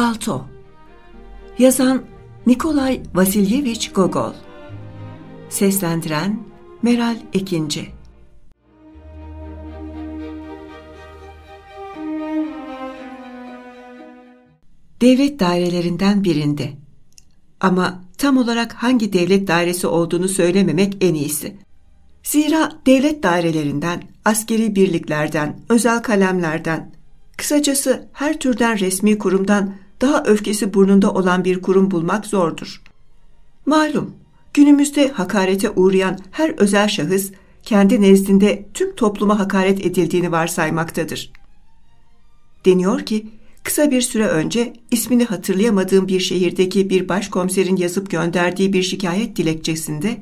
Palto. Yazan Nikolay Vasilyeviç Gogol. Seslendiren Meral Ekinci. Devlet dairelerinden birinde. Ama tam olarak hangi devlet dairesi olduğunu söylememek en iyisi. Zira devlet dairelerinden, askeri birliklerden, özel kalemlerden, kısacası her türden resmi kurumdan daha öfkesi burnunda olan bir kurum bulmak zordur. Malum, günümüzde hakarete uğrayan her özel şahıs kendi nezdinde tüm topluma hakaret edildiğini varsaymaktadır. Deniyor ki, kısa bir süre önce ismini hatırlayamadığım bir şehirdeki bir başkomiserin yazıp gönderdiği bir şikayet dilekçesinde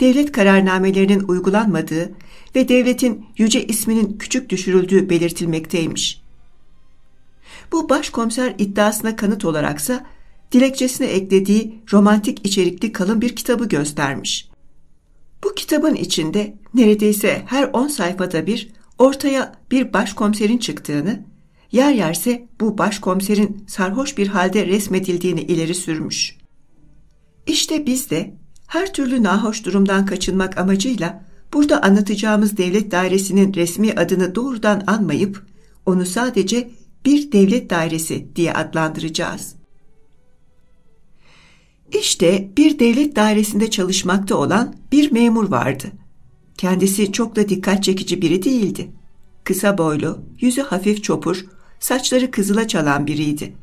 devlet kararnamelerinin uygulanmadığı ve devletin yüce isminin küçük düşürüldüğü belirtilmekteymiş. Bu başkomiser iddiasına kanıt olaraksa dilekçesine eklediği romantik içerikli kalın bir kitabı göstermiş. Bu kitabın içinde neredeyse her 10 sayfada bir ortaya bir başkomiserin çıktığını, yer yerse bu başkomiserin sarhoş bir halde resmedildiğini ileri sürmüş. İşte biz de her türlü nahoş durumdan kaçınmak amacıyla burada anlatacağımız devlet dairesinin resmi adını doğrudan anmayıp onu sadece bir devlet dairesi diye adlandıracağız. İşte bir devlet dairesinde çalışmakta olan bir memur vardı. Kendisi çok da dikkat çekici biri değildi. Kısa boylu, yüzü hafif çopur, saçları kızıla çalan biriydi.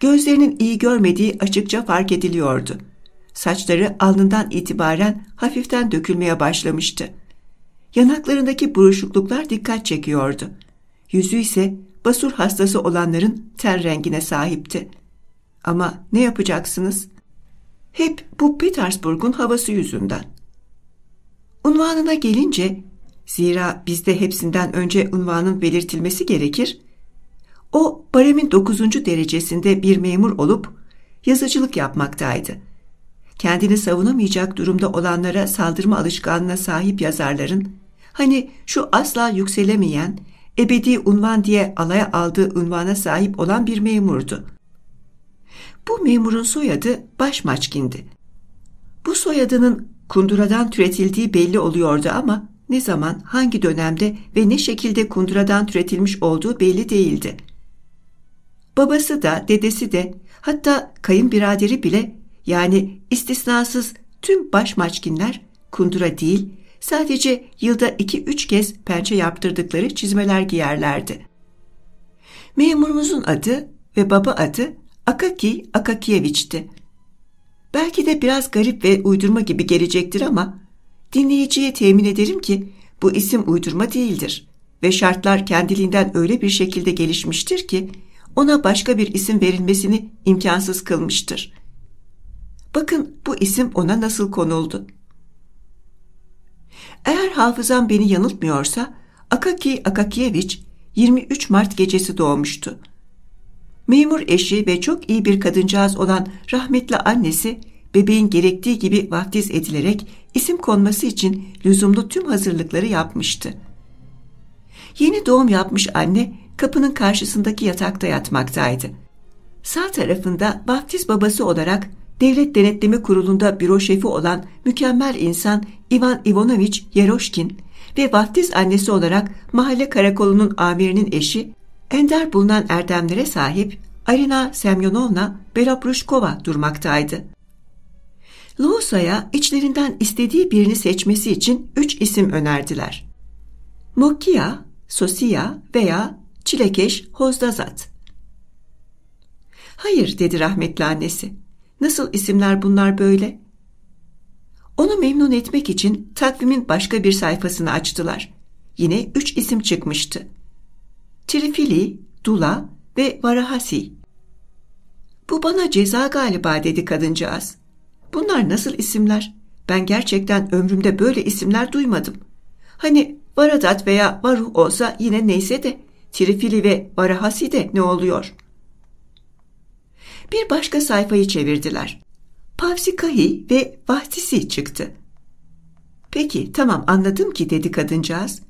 Gözlerinin iyi görmediği açıkça fark ediliyordu. Saçları alnından itibaren hafiften dökülmeye başlamıştı. Yanaklarındaki buruşukluklar dikkat çekiyordu. Yüzü ise basur hastası olanların ten rengine sahipti. Ama ne yapacaksınız? Hep bu Petersburg'un havası yüzünden. Unvanına gelince, zira bizde hepsinden önce unvanın belirtilmesi gerekir, o baremin 9. derecesinde bir memur olup yazıcılık yapmaktaydı. Kendini savunamayacak durumda olanlara saldırma alışkanlığına sahip yazarların, hani şu asla yükselemeyen, ebedi unvan diye alaya aldığı unvana sahip olan bir memurdu. Bu memurun soyadı Başmaçkin'di. Bu soyadının kunduradan türetildiği belli oluyordu ama ne zaman, hangi dönemde ve ne şekilde kunduradan türetilmiş olduğu belli değildi. Babası da, dedesi de, hatta kayınbiraderi bile, yani istisnasız tüm Başmaçkinler kundura değil, sadece yılda 2-3 kez pençe yaptırdıkları çizmeler giyerlerdi. Memurumuzun adı ve baba adı Akaki Akakiyeviç'ti. Belki de biraz garip ve uydurma gibi gelecektir ama dinleyiciye temin ederim ki bu isim uydurma değildir ve şartlar kendiliğinden öyle bir şekilde gelişmiştir ki ona başka bir isim verilmesini imkansız kılmıştır. Bakın bu isim ona nasıl konuldu. Eğer hafızam beni yanıltmıyorsa Akaki Akakiyeviç 23 Mart gecesi doğmuştu. Memur eşi ve çok iyi bir kadıncağız olan rahmetli annesi bebeğin gerektiği gibi vaftiz edilerek isim konması için lüzumlu tüm hazırlıkları yapmıştı. Yeni doğum yapmış anne kapının karşısındaki yatakta yatmaktaydı. Sağ tarafında vaftiz babası olarak Devlet Denetleme Kurulu'nda büro şefi olan mükemmel insan İvan İvanoviç Yeroşkin ve vaftiz annesi olarak mahalle karakolunun amirinin eşi, ender bulunan erdemlere sahip Arina Semyonovna Belobrushkova durmaktaydı. Loğusa'ya içlerinden istediği birini seçmesi için 3 isim önerdiler. Mokia, Sosiya veya Çilekeş Hozdazat. "Hayır," dedi rahmetli annesi. "Nasıl isimler bunlar böyle?" Onu memnun etmek için takvimin başka bir sayfasını açtılar. Yine 3 isim çıkmıştı. Trifili, Dula ve Varahasi. "Bu bana ceza galiba," dedi kadıncağız. "Bunlar nasıl isimler? Ben gerçekten ömrümde böyle isimler duymadım. Hani Varadat veya Varuh olsa yine neyse de Trifili ve Varahasi de ne oluyor?" Bir başka sayfayı çevirdiler. Pavsikahi ve Vahtisi çıktı. "Peki, tamam, anladım ki," dedi kadıncağız.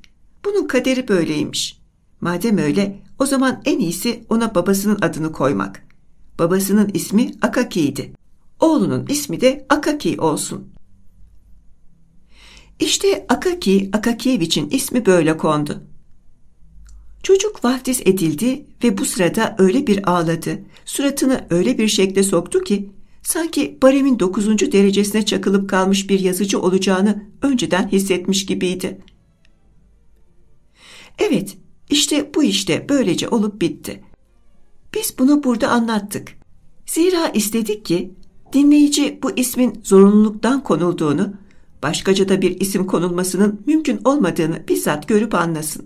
"Bunun kaderi böyleymiş. Madem öyle, o zaman en iyisi ona babasının adını koymak. Babasının ismi Akaki'ydi. Oğlunun ismi de Akaki olsun. İşte Akaki Akakiyeviç'in ismi böyle kondu. Çocuk vaftiz edildi ve bu sırada öyle bir ağladı, suratını öyle bir şekle soktu ki sanki baremin 9. derecesine çakılıp kalmış bir yazıcı olacağını önceden hissetmiş gibiydi. Evet, işte bu işte böylece olup bitti. Biz bunu burada anlattık. Zira istedik ki dinleyici bu ismin zorunluluktan konulduğunu, başkaca da bir isim konulmasının mümkün olmadığını bizzat görüp anlasın.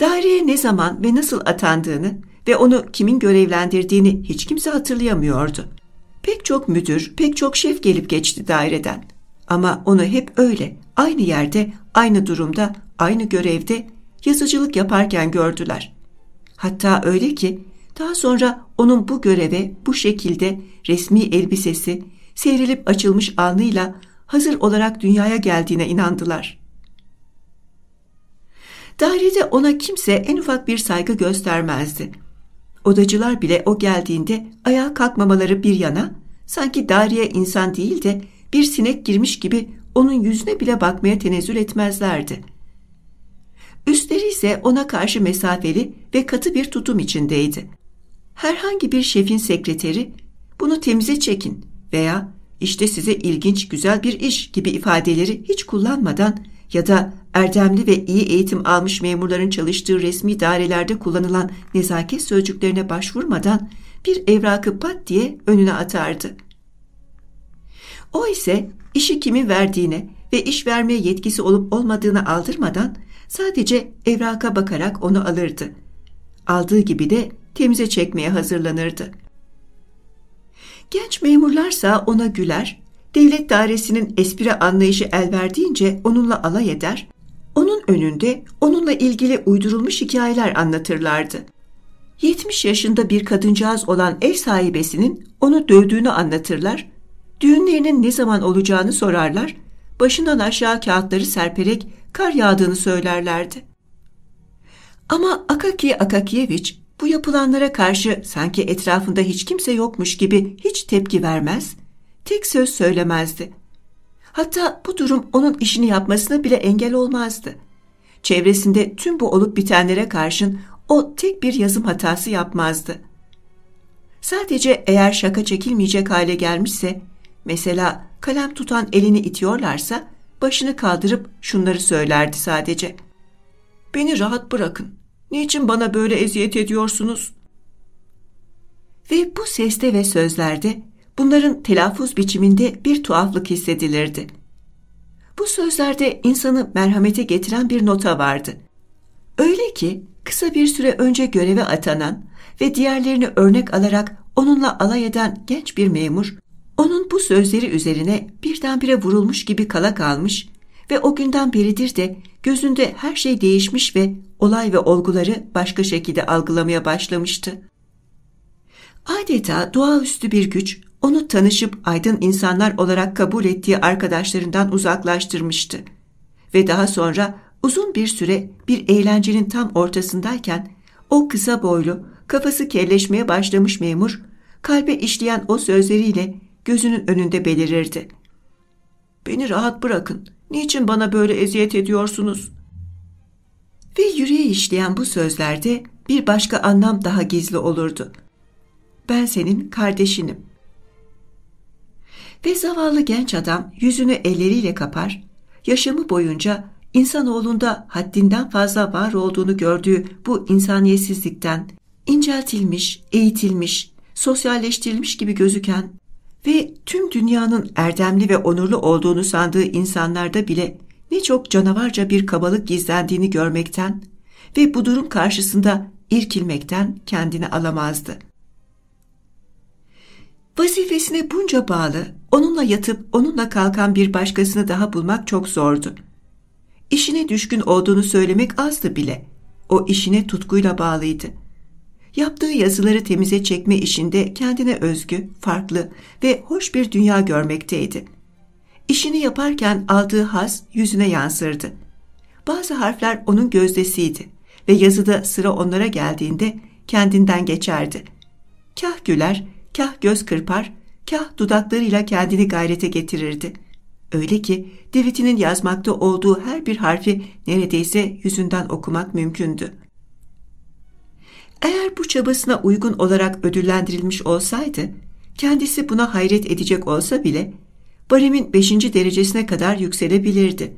Daireye ne zaman ve nasıl atandığını ve onu kimin görevlendirdiğini hiç kimse hatırlayamıyordu. Pek çok müdür, pek çok şef gelip geçti daireden. Ama onu hep öyle, aynı yerde, aynı durumda, aynı görevde yazıcılık yaparken gördüler. Hatta öyle ki daha sonra onun bu göreve bu şekilde resmi elbisesi, seyrilip açılmış alnıyla hazır olarak dünyaya geldiğine inandılar. Dairede ona kimse en ufak bir saygı göstermezdi. Odacılar bile o geldiğinde ayağa kalkmamaları bir yana, sanki daireye insan değil de bir sinek girmiş gibi onun yüzüne bile bakmaya tenezzül etmezlerdi. Üstleri ise ona karşı mesafeli ve katı bir tutum içindeydi. Herhangi bir şefin sekreteri, "Bunu temize çekin" veya "işte size ilginç, güzel bir iş" gibi ifadeleri hiç kullanmadan ya da erdemli ve iyi eğitim almış memurların çalıştığı resmi dairelerde kullanılan nezaket sözcüklerine başvurmadan bir evrakı pat diye önüne atardı. O ise işi kimin verdiğine ve iş vermeye yetkisi olup olmadığını aldırmadan sadece evraka bakarak onu alırdı. Aldığı gibi de temize çekmeye hazırlanırdı. Genç memurlarsa ona güler, devlet dairesinin espri anlayışı el verdiğince onunla alay eder, onun önünde onunla ilgili uydurulmuş hikayeler anlatırlardı. 70 yaşında bir kadıncağız olan ev sahibesinin onu dövdüğünü anlatırlar, düğünlerinin ne zaman olacağını sorarlar, başından aşağı kağıtları serperek kar yağdığını söylerlerdi. Ama Akaki Akakiyeviç bu yapılanlara karşı sanki etrafında hiç kimse yokmuş gibi hiç tepki vermez, tek söz söylemezdi. Hatta bu durum onun işini yapmasına bile engel olmazdı. Çevresinde tüm bu olup bitenlere karşın o tek bir yazım hatası yapmazdı. Sadece eğer şaka çekilmeyecek hale gelmişse, mesela kalem tutan elini itiyorlarsa başını kaldırıp şunları söylerdi sadece: "Beni rahat bırakın. Niçin bana böyle eziyet ediyorsunuz?" Ve bu seste ve sözlerde, bunların telaffuz biçiminde bir tuhaflık hissedilirdi. Bu sözlerde insanı merhamete getiren bir nota vardı. Öyle ki kısa bir süre önce göreve atanan ve diğerlerini örnek alarak onunla alay eden genç bir memur, onun bu sözleri üzerine birdenbire vurulmuş gibi kala kalmış ve o günden beridir de gözünde her şey değişmiş ve olay ve olguları başka şekilde algılamaya başlamıştı. Adeta doğaüstü bir güç onu tanışıp aydın insanlar olarak kabul ettiği arkadaşlarından uzaklaştırmıştı ve daha sonra uzun bir süre bir eğlencenin tam ortasındayken o kısa boylu, kafası kelleşmeye başlamış memur, kalbe işleyen o sözleriyle gözünün önünde belirirdi. "Beni rahat bırakın. Niçin bana böyle eziyet ediyorsunuz?" Ve yüreğe işleyen bu sözlerde bir başka anlam daha gizli olurdu: "Ben senin kardeşinim." Ve zavallı genç adam yüzünü elleriyle kapar, yaşamı boyunca insanoğlunda haddinden fazla var olduğunu gördüğü bu insaniyetsizlikten, inceltilmiş, eğitilmiş, sosyalleştirilmiş gibi gözüken ve tüm dünyanın erdemli ve onurlu olduğunu sandığı insanlarda bile ne çok canavarca bir kabalık gizlendiğini görmekten ve bu durum karşısında irkilmekten kendini alamazdı. Vazifesine bunca bağlı, onunla yatıp onunla kalkan bir başkasını daha bulmak çok zordu. İşine düşkün olduğunu söylemek azdı bile. O işine tutkuyla bağlıydı. Yaptığı yazıları temize çekme işinde kendine özgü, farklı ve hoş bir dünya görmekteydi. İşini yaparken aldığı haz yüzüne yansırdı. Bazı harfler onun gözdesiydi ve yazıda sıra onlara geldiğinde kendinden geçerdi. kah güler, kah göz kırpar, kah dudaklarıyla kendini gayrete getirirdi. Öyle ki Divit'inin yazmakta olduğu her bir harfi neredeyse yüzünden okumak mümkündü. Eğer bu çabasına uygun olarak ödüllendirilmiş olsaydı, kendisi buna hayret edecek olsa bile baremin 5. derecesine kadar yükselebilirdi.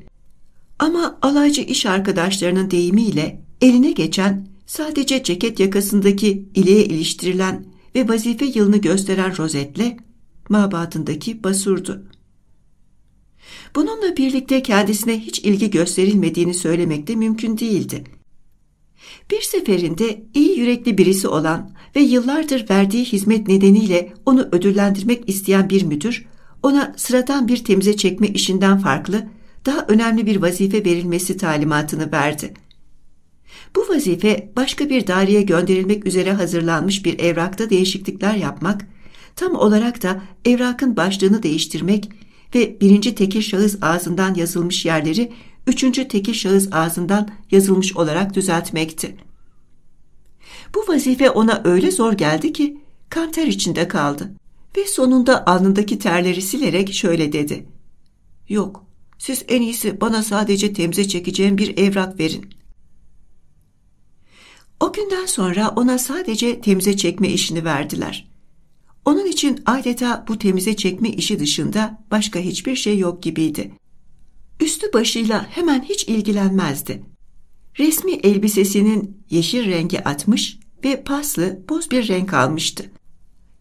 Ama alaycı iş arkadaşlarının deyimiyle eline geçen, sadece ceket yakasındaki ileğe iliştirilen ve vazife yılını gösteren rozetle mabadındaki basurdu. Bununla birlikte kendisine hiç ilgi gösterilmediğini söylemek de mümkün değildi. Bir seferinde iyi yürekli birisi olan ve yıllardır verdiği hizmet nedeniyle onu ödüllendirmek isteyen bir müdür, ona sıradan bir temize çekme işinden farklı, daha önemli bir vazife verilmesi talimatını verdi. Bu vazife başka bir daireye gönderilmek üzere hazırlanmış bir evrakta değişiklikler yapmak, tam olarak da evrakın başlığını değiştirmek ve 1. tekil şahıs ağzından yazılmış yerleri 3. tekil şahıs ağzından yazılmış olarak düzeltmekti. Bu vazife ona öyle zor geldi ki kanter içinde kaldı ve sonunda alnındaki terleri silerek şöyle dedi: "Yok, siz en iyisi bana sadece temize çekeceğim bir evrak verin." O günden sonra ona sadece temize çekme işini verdiler. Onun için adeta bu temize çekme işi dışında başka hiçbir şey yok gibiydi. Üstü başıyla hemen hiç ilgilenmezdi. Resmi elbisesinin yeşil rengi atmış ve paslı boz bir renk almıştı.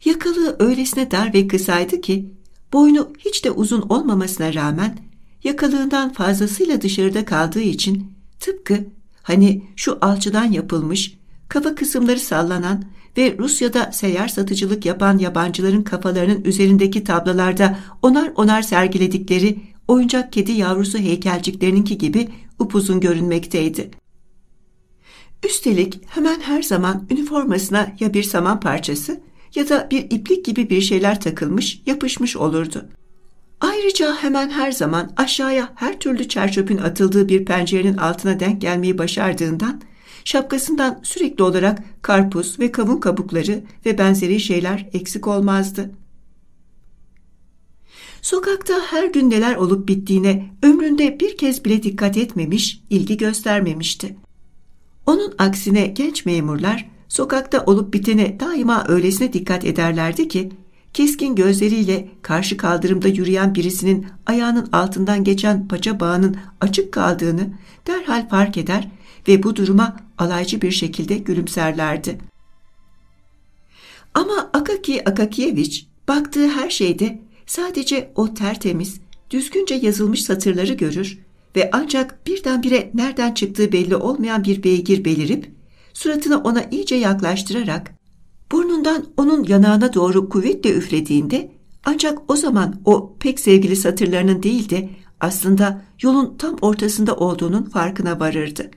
Yakalığı öylesine dar ve kısaydı ki boynu hiç de uzun olmamasına rağmen yakalığından fazlasıyla dışarıda kaldığı için tıpkı hani şu alçıdan yapılmış, kafa kısımları sallanan ve Rusya'da seyyar satıcılık yapan yabancıların kafalarının üzerindeki tablalarda onar onar sergiledikleri oyuncak kedi yavrusu heykelciklerininki gibi upuzun görünmekteydi. Üstelik hemen her zaman üniformasına ya bir saman parçası ya da bir iplik gibi bir şeyler takılmış, yapışmış olurdu. Ayrıca hemen her zaman aşağıya her türlü çerçöpün atıldığı bir pencerenin altına denk gelmeyi başardığından, şapkasından sürekli olarak karpuz ve kavun kabukları ve benzeri şeyler eksik olmazdı. Sokakta her gün neler olup bittiğine ömründe bir kez bile dikkat etmemiş, ilgi göstermemişti. Onun aksine genç memurlar sokakta olup bitene daima öylesine dikkat ederlerdi ki, keskin gözleriyle karşı kaldırımda yürüyen birisinin ayağının altından geçen paça bağının açık kaldığını derhal fark eder ve bu duruma alaycı bir şekilde gülümserlerdi. Ama Akaki Akakiyeviç baktığı her şeyde sadece o tertemiz, düzgünce yazılmış satırları görür ve ancak birdenbire nereden çıktığı belli olmayan bir beygir belirip, suratını ona iyice yaklaştırarak, burnundan onun yanağına doğru kuvvetle üflediğinde, ancak o zaman o pek sevgili satırlarının değil de aslında yolun tam ortasında olduğunun farkına varırdı.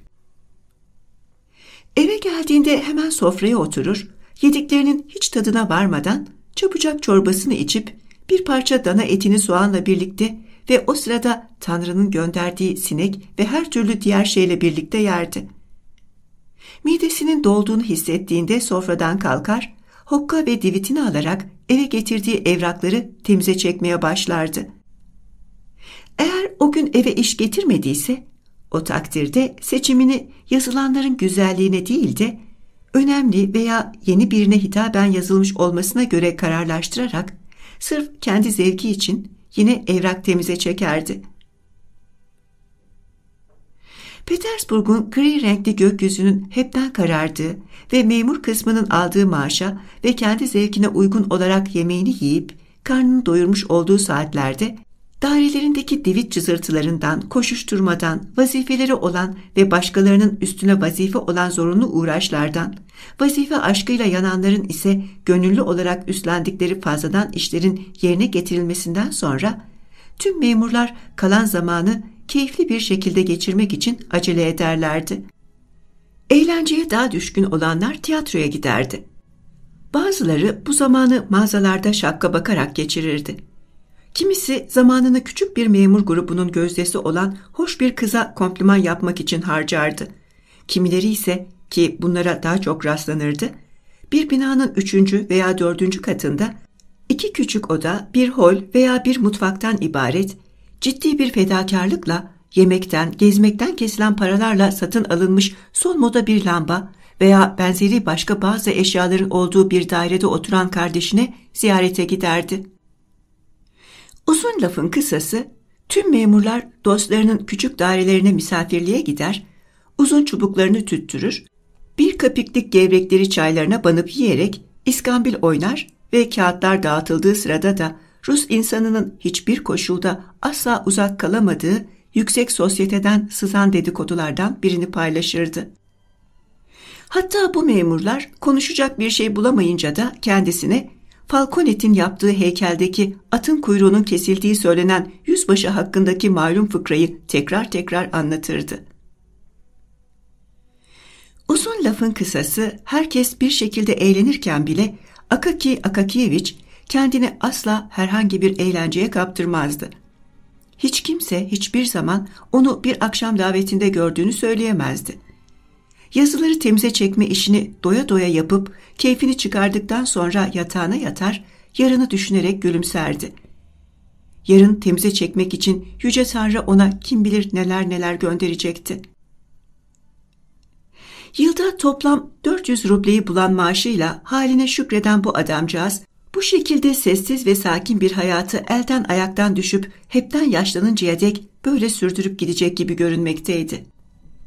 Eve geldiğinde hemen sofraya oturur, yediklerinin hiç tadına varmadan çabucak çorbasını içip bir parça dana etini soğanla birlikte ve o sırada Tanrı'nın gönderdiği sinek ve her türlü diğer şeyle birlikte yerdi. Midesinin dolduğunu hissettiğinde sofradan kalkar, hokka ve divitini alarak eve getirdiği evrakları temize çekmeye başlardı. Eğer o gün eve iş getirmediyse, o takdirde seçimini yazılanların güzelliğine değil de önemli veya yeni birine hitaben yazılmış olmasına göre kararlaştırarak, sırf kendi zevki için yine evrak temize çekerdi. Petersburg'un gri renkli gökyüzünün hepten karardığı ve memur kısmının aldığı maaşa ve kendi zevkine uygun olarak yemeğini yiyip karnını doyurmuş olduğu saatlerde dairelerindeki divit cızırtılarından, koşuşturmadan, vazifeleri olan ve başkalarının üstüne vazife olan zorunlu uğraşlardan, vazife aşkıyla yananların ise gönüllü olarak üstlendikleri fazladan işlerin yerine getirilmesinden sonra tüm memurlar kalan zamanı keyifli bir şekilde geçirmek için acele ederlerdi. Eğlenceye daha düşkün olanlar tiyatroya giderdi. Bazıları bu zamanı mağazalarda şapka bakarak geçirirdi. Kimisi zamanını küçük bir memur grubunun gözdesi olan hoş bir kıza kompliman yapmak için harcardı. Kimileri ise, ki bunlara daha çok rastlanırdı, bir binanın 3. veya 4. katında 2 küçük oda, bir hol veya bir mutfaktan ibaret, ciddi bir fedakarlıkla yemekten, gezmekten kesilen paralarla satın alınmış son moda bir lamba veya benzeri başka bazı eşyaların olduğu bir dairede oturan kardeşine ziyarete giderdi. Uzun lafın kısası, tüm memurlar dostlarının küçük dairelerine misafirliğe gider, uzun çubuklarını tüttürür, bir kapiklik gevrekleri çaylarına banıp yiyerek iskambil oynar ve kağıtlar dağıtıldığı sırada da Rus insanının hiçbir koşulda asla uzak kalamadığı yüksek sosyeteden sızan dedikodulardan birini paylaşırdı. Hatta bu memurlar konuşacak bir şey bulamayınca da kendisine Falconet'in yaptığı heykeldeki atın kuyruğunun kesildiği söylenen yüzbaşı hakkındaki malum fıkrayı tekrar tekrar anlatırdı. Uzun lafın kısası, herkes bir şekilde eğlenirken bile Akaki Akakiyeviç kendini asla herhangi bir eğlenceye kaptırmazdı. Hiç kimse hiçbir zaman onu bir akşam davetinde gördüğünü söyleyemezdi. Yazıları temize çekme işini doya doya yapıp keyfini çıkardıktan sonra yatağına yatar, yarını düşünerek gülümserdi. Yarın temize çekmek için Yüce Tanrı ona kim bilir neler neler gönderecekti. Yılda toplam 400 rubleyi bulan maaşıyla haline şükreden bu adamcağız, bu şekilde sessiz ve sakin bir hayatı elden ayaktan düşüp hepten yaşlanıncaya dek böyle sürdürüp gidecek gibi görünmekteydi.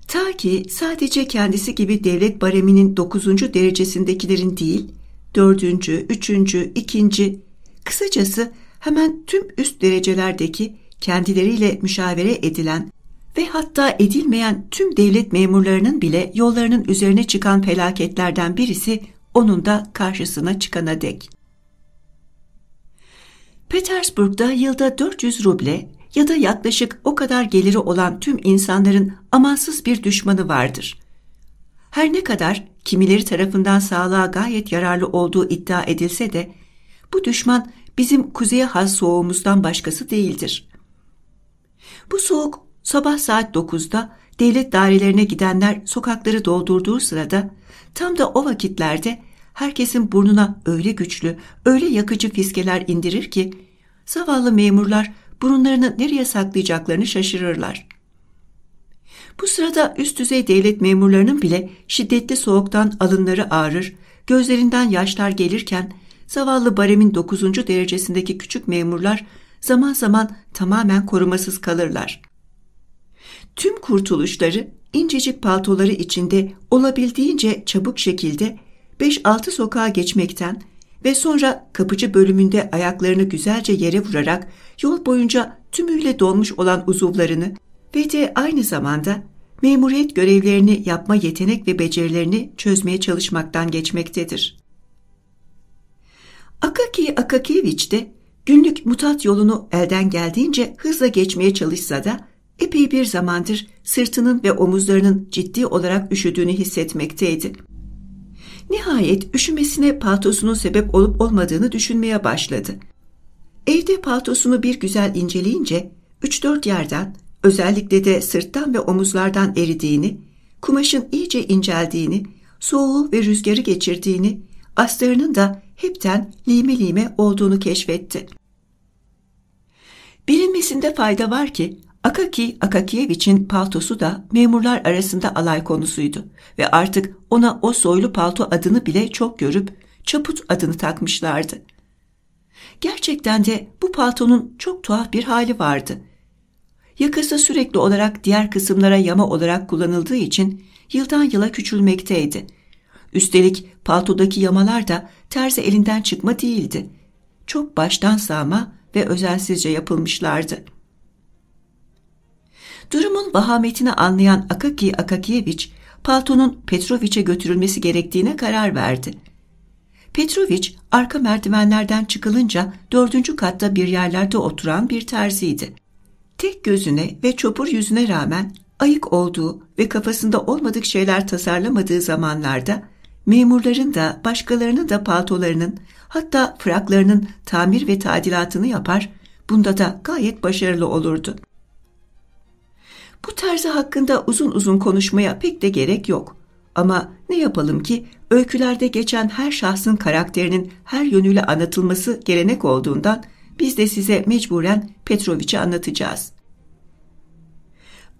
Ta ki sadece kendisi gibi devlet bareminin 9. derecesindekilerin değil, 4. 3. 2. kısacası hemen tüm üst derecelerdeki kendileriyle müşavere edilen ve hatta edilmeyen tüm devlet memurlarının bile yollarının üzerine çıkan felaketlerden birisi onun da karşısına çıkana dek. Petersburg'da yılda 400 ruble ya da yaklaşık o kadar geliri olan tüm insanların amansız bir düşmanı vardır. Her ne kadar kimileri tarafından sağlığa gayet yararlı olduğu iddia edilse de bu düşman bizim kuzeye has soğuğumuzdan başkası değildir. Bu soğuk sabah saat 9'da devlet dairelerine gidenler sokakları doldurduğu sırada tam da o vakitlerde herkesin burnuna öyle güçlü, öyle yakıcı fiskeler indirir ki zavallı memurlar burunlarını nereye saklayacaklarını şaşırırlar. Bu sırada üst düzey devlet memurlarının bile şiddetli soğuktan alınları ağrır, gözlerinden yaşlar gelirken zavallı baremin 9. derecesindeki küçük memurlar zaman zaman tamamen korumasız kalırlar. Tüm kurtuluşları incecik paltoları içinde olabildiğince çabuk şekilde 5-6 sokağa geçmekten ve sonra kapıcı bölümünde ayaklarını güzelce yere vurarak yol boyunca tümüyle donmuş olan uzuvlarını ve de aynı zamanda memuriyet görevlerini yapma yetenek ve becerilerini çözmeye çalışmaktan geçmektedir. Akaki Akakiyeviç de günlük mutat yolunu elden geldiğince hızla geçmeye çalışsa da epey bir zamandır sırtının ve omuzlarının ciddi olarak üşüdüğünü hissetmekteydi. Nihayet üşümesine paltosunun sebep olup olmadığını düşünmeye başladı. Evde paltosunu bir güzel inceleyince 3-4 yerden, özellikle de sırttan ve omuzlardan eridiğini, kumaşın iyice inceldiğini, soğuğu ve rüzgarı geçirdiğini, astarının da hepten lime lime olduğunu keşfetti. Bilinmesinde fayda var ki Akaki Akakiyeviç'in paltosu da memurlar arasında alay konusuydu ve artık ona o soylu palto adını bile çok görüp çaput adını takmışlardı. Gerçekten de bu paltonun çok tuhaf bir hali vardı. Yakası sürekli olarak diğer kısımlara yama olarak kullanıldığı için yıldan yıla küçülmekteydi. Üstelik paltodaki yamalar da terzi elinden çıkma değildi. Çok baştan sağma ve özensizce yapılmışlardı. Durumun vahametini anlayan Akaki Akakiyeviç, paltonun Petroviç'e götürülmesi gerektiğine karar verdi. Petroviç, arka merdivenlerden çıkılınca 4. katta bir yerlerde oturan bir terziydi. Tek gözüne ve çopur yüzüne rağmen ayık olduğu ve kafasında olmadık şeyler tasarlamadığı zamanlarda, memurların da başkalarının da paltolarının, hatta fraklarının tamir ve tadilatını yapar, bunda da gayet başarılı olurdu. Bu terzi hakkında uzun uzun konuşmaya pek de gerek yok. Ama ne yapalım ki öykülerde geçen her şahsın karakterinin her yönüyle anlatılması gelenek olduğundan biz de size mecburen Petroviç'i anlatacağız.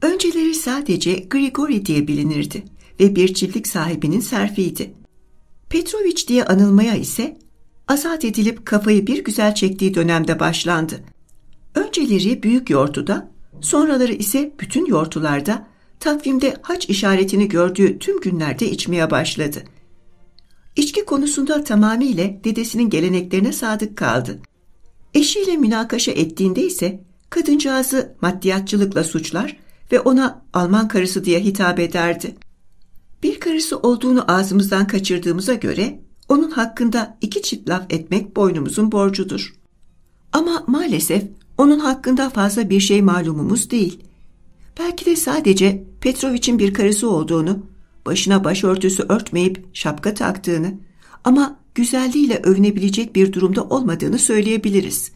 Önceleri sadece Grigori diye bilinirdi ve bir çiftlik sahibinin serfiydi. Petroviç diye anılmaya ise azat edilip kafayı bir güzel çektiği dönemde başlandı. Önceleri büyük yortuda, sonraları ise bütün yortularda, takvimde haç işaretini gördüğü tüm günlerde içmeye başladı. İçki konusunda tamamıyla dedesinin geleneklerine sadık kaldı. Eşiyle münakaşa ettiğinde ise kadıncağızı maddiyatçılıkla suçlar ve ona Alman karısı diye hitap ederdi. Bir karısı olduğunu ağzımızdan kaçırdığımıza göre onun hakkında iki çift laf etmek boynumuzun borcudur. Ama maalesef onun hakkında fazla bir şey malumumuz değil. Belki de sadece Petroviç'in bir karısı olduğunu, başına başörtüsü örtmeyip şapka taktığını ama güzelliğiyle övünebilecek bir durumda olmadığını söyleyebiliriz.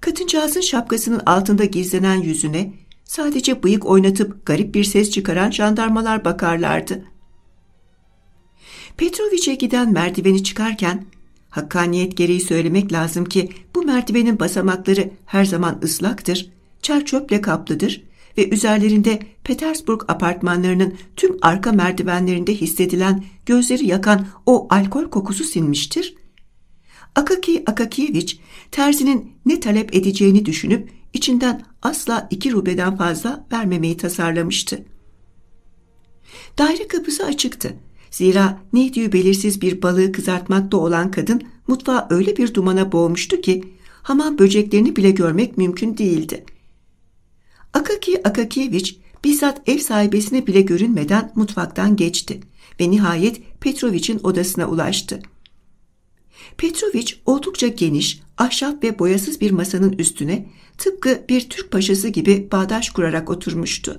Kadıncağızın şapkasının altında gizlenen yüzüne sadece bıyık oynatıp garip bir ses çıkaran jandarmalar bakarlardı. Petroviç'e giden merdiveni çıkarken, hakkaniyet gereği söylemek lazım ki bu merdivenin basamakları her zaman ıslaktır, çer-çöple kaplıdır ve üzerlerinde Petersburg apartmanlarının tüm arka merdivenlerinde hissedilen, gözleri yakan o alkol kokusu sinmiştir. Akaki Akakiyeviç, terzinin ne talep edeceğini düşünüp içinden asla 2 rubeden fazla vermemeyi tasarlamıştı. Daire kapısı açıktı. Zira neydiği belirsiz bir balığı kızartmakta olan kadın mutfağı öyle bir dumana boğmuştu ki hamam böceklerini bile görmek mümkün değildi. Akaki Akakiyeviç bizzat ev sahibesine bile görünmeden mutfaktan geçti ve nihayet Petroviç'in odasına ulaştı. Petroviç oldukça geniş, ahşap ve boyasız bir masanın üstüne tıpkı bir Türk paşası gibi bağdaş kurarak oturmuştu.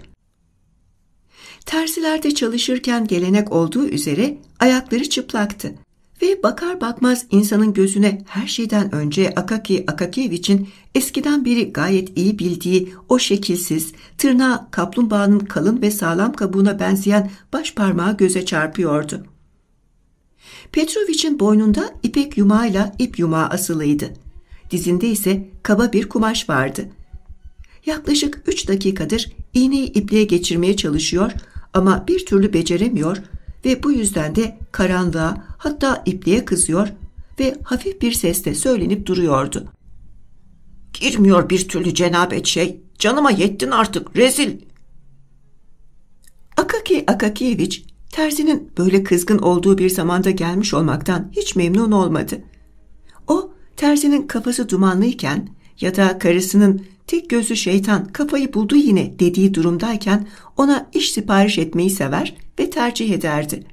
Tersilerde çalışırken gelenek olduğu üzere ayakları çıplaktı ve bakar bakmaz insanın gözüne her şeyden önce Akaki Akakiyeviç'in eskiden beri gayet iyi bildiği o şekilsiz, tırnağı kaplumbağanın kalın ve sağlam kabuğuna benzeyen baş parmağı göze çarpıyordu. Petroviç'in boynunda ipek yumağıyla ip yumağı asılıydı. Dizinde ise kaba bir kumaş vardı. Yaklaşık 3 dakikadır iğneyi ipliğe geçirmeye çalışıyor ama bir türlü beceremiyor ve bu yüzden de karanlığa, hatta ipliğe kızıyor ve hafif bir sesle söylenip duruyordu. "Girmiyor bir türlü cenabet şey, canıma yettin artık, rezil." Akaki Akakiyeviç terzinin böyle kızgın olduğu bir zamanda gelmiş olmaktan hiç memnun olmadı. O terzinin kafası dumanlıyken ya da karısının "tek gözlü şeytan kafayı buldu yine" dediği durumdayken ona iş sipariş etmeyi sever ve tercih ederdi.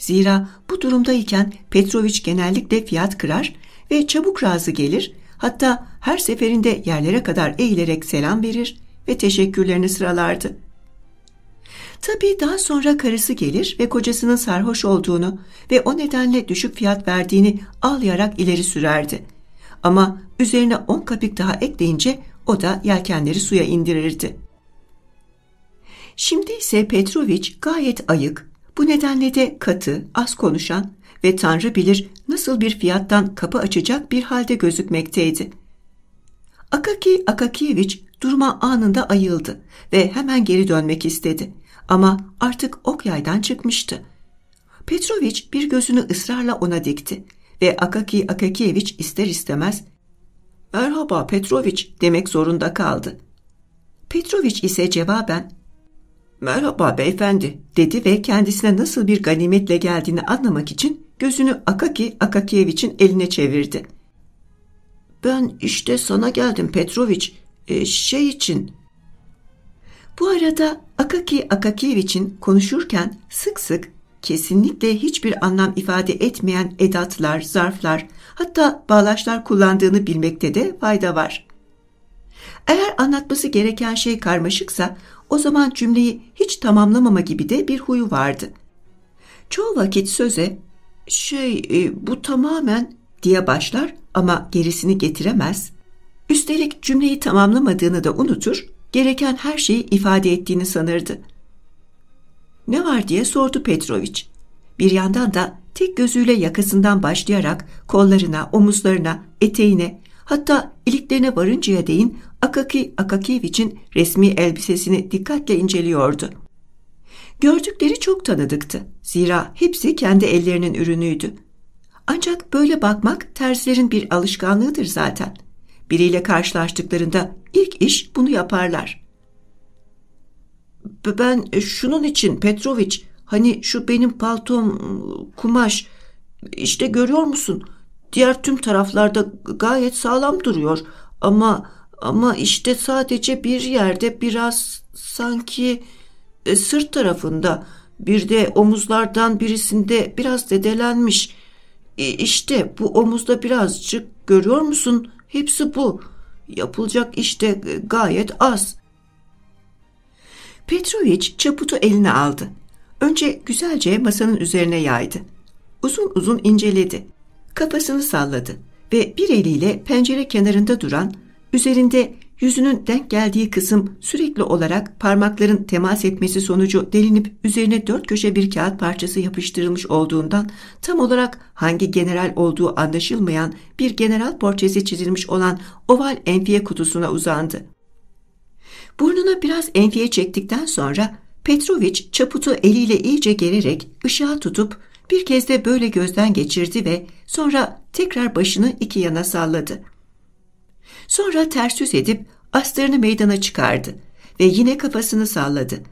Zira bu durumdayken Petroviç genellikle fiyat kırar ve çabuk razı gelir, hatta her seferinde yerlere kadar eğilerek selam verir ve teşekkürlerini sıralardı. Tabii daha sonra karısı gelir ve kocasının sarhoş olduğunu ve o nedenle düşük fiyat verdiğini ağlayarak ileri sürerdi. Ama üzerine 10 kapik daha ekleyince o da yelkenleri suya indirirdi. Şimdi ise Petroviç gayet ayık, bu nedenle de katı, az konuşan ve Tanrı bilir nasıl bir fiyattan kapı açacak bir halde gözükmekteydi. Akaki Akakiyeviç duruma anında ayıldı ve hemen geri dönmek istedi ama artık ok yaydan çıkmıştı. Petroviç bir gözünü ısrarla ona dikti ve Akaki Akakiyeviç ister istemez "Merhaba Petroviç" demek zorunda kaldı. Petroviç ise cevaben "Merhaba beyefendi" dedi ve kendisine nasıl bir ganimetle geldiğini anlamak için gözünü Akaki Akakiyeviç'in eline çevirdi. "Ben işte sana geldim Petroviç, şey için." Bu arada Akaki Akakiyeviç'in konuşurken sık sık kesinlikle hiçbir anlam ifade etmeyen edatlar, zarflar, hatta bağlaçlar kullandığını bilmekte de fayda var. Eğer anlatması gereken şey karmaşıksa o zaman cümleyi hiç tamamlamama gibi de bir huyu vardı. Çoğu vakit söze bu tamamen" diye başlar ama gerisini getiremez. Üstelik cümleyi tamamlamadığını da unutur, gereken her şeyi ifade ettiğini sanırdı. "Ne var?" diye sordu Petroviç. Bir yandan da tek gözüyle yakasından başlayarak kollarına, omuzlarına, eteğine, hatta iliklerine varıncaya değin Akaki Akakiyeviç'in resmi elbisesini dikkatle inceliyordu. Gördükleri çok tanıdıktı. Zira hepsi kendi ellerinin ürünüydü. Ancak böyle bakmak terzilerin bir alışkanlığıdır zaten. Biriyle karşılaştıklarında ilk iş bunu yaparlar. "Ben şunun için Petroviç, hani şu benim paltom kumaş, işte görüyor musun? Diğer tüm taraflarda gayet sağlam duruyor ama işte sadece bir yerde biraz sanki sırt tarafında, bir de omuzlardan birisinde biraz dedelenmiş. İşte bu omuzda birazcık, görüyor musun? Hepsi bu. Yapılacak işte gayet az." Petroviç çaputu eline aldı. Önce güzelce masanın üzerine yaydı. Uzun uzun inceledi. Kafasını salladı ve bir eliyle pencere kenarında duran, üzerinde yüzünün denk geldiği kısım sürekli olarak parmakların temas etmesi sonucu delinip üzerine dört köşe bir kağıt parçası yapıştırılmış olduğundan tam olarak hangi general olduğu anlaşılmayan bir general portresi çizilmiş olan oval enfiye kutusuna uzandı. Burnuna biraz enfiye çektikten sonra Petroviç çaputu eliyle iyice gererek ışığa tutup bir kez de böyle gözden geçirdi ve sonra tekrar başını iki yana salladı. Sonra ters yüz edip astarını meydana çıkardı ve yine kafasını salladı.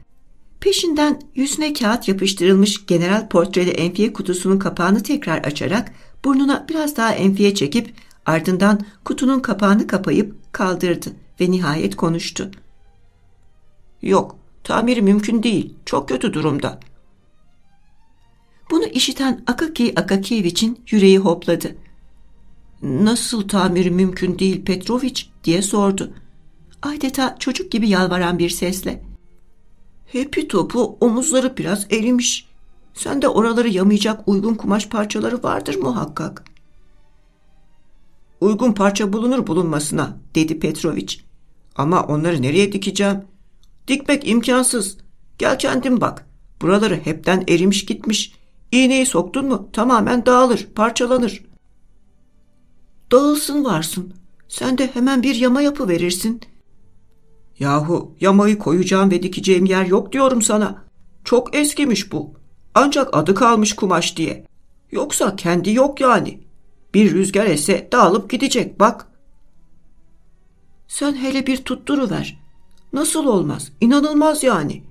Peşinden yüzüne kağıt yapıştırılmış general portreli enfiye kutusunun kapağını tekrar açarak burnuna biraz daha enfiye çekip ardından kutunun kapağını kapayıp kaldırdı ve nihayet konuştu. "Yok, tamiri mümkün değil, çok kötü durumda." Bunu işiten Akaki Akakiyeviç'in yüreği hopladı. "Nasıl tamiri mümkün değil Petroviç?" diye sordu. Adeta çocuk gibi yalvaran bir sesle. "Hepi topu, omuzları biraz erimiş. Sen de oraları yamayacak uygun kumaş parçaları vardır muhakkak." "Uygun parça bulunur bulunmasına," dedi Petroviç. "Ama onları nereye dikeceğim? Dikmek imkansız. Gel kendin bak. Buraları hepten erimiş gitmiş. İğneyi soktun mu tamamen dağılır, parçalanır." "Dağılsın varsın. Sen de hemen bir yama yapıverirsin." "Yahu yamayı koyacağım ve dikeceğim yer yok diyorum sana. Çok eskimiş bu. Ancak adı kalmış kumaş diye. Yoksa kendi yok yani. Bir rüzgar esse dağılıp gidecek bak." "Sen hele bir tutturuver. Nasıl olmaz? İnanılmaz yani."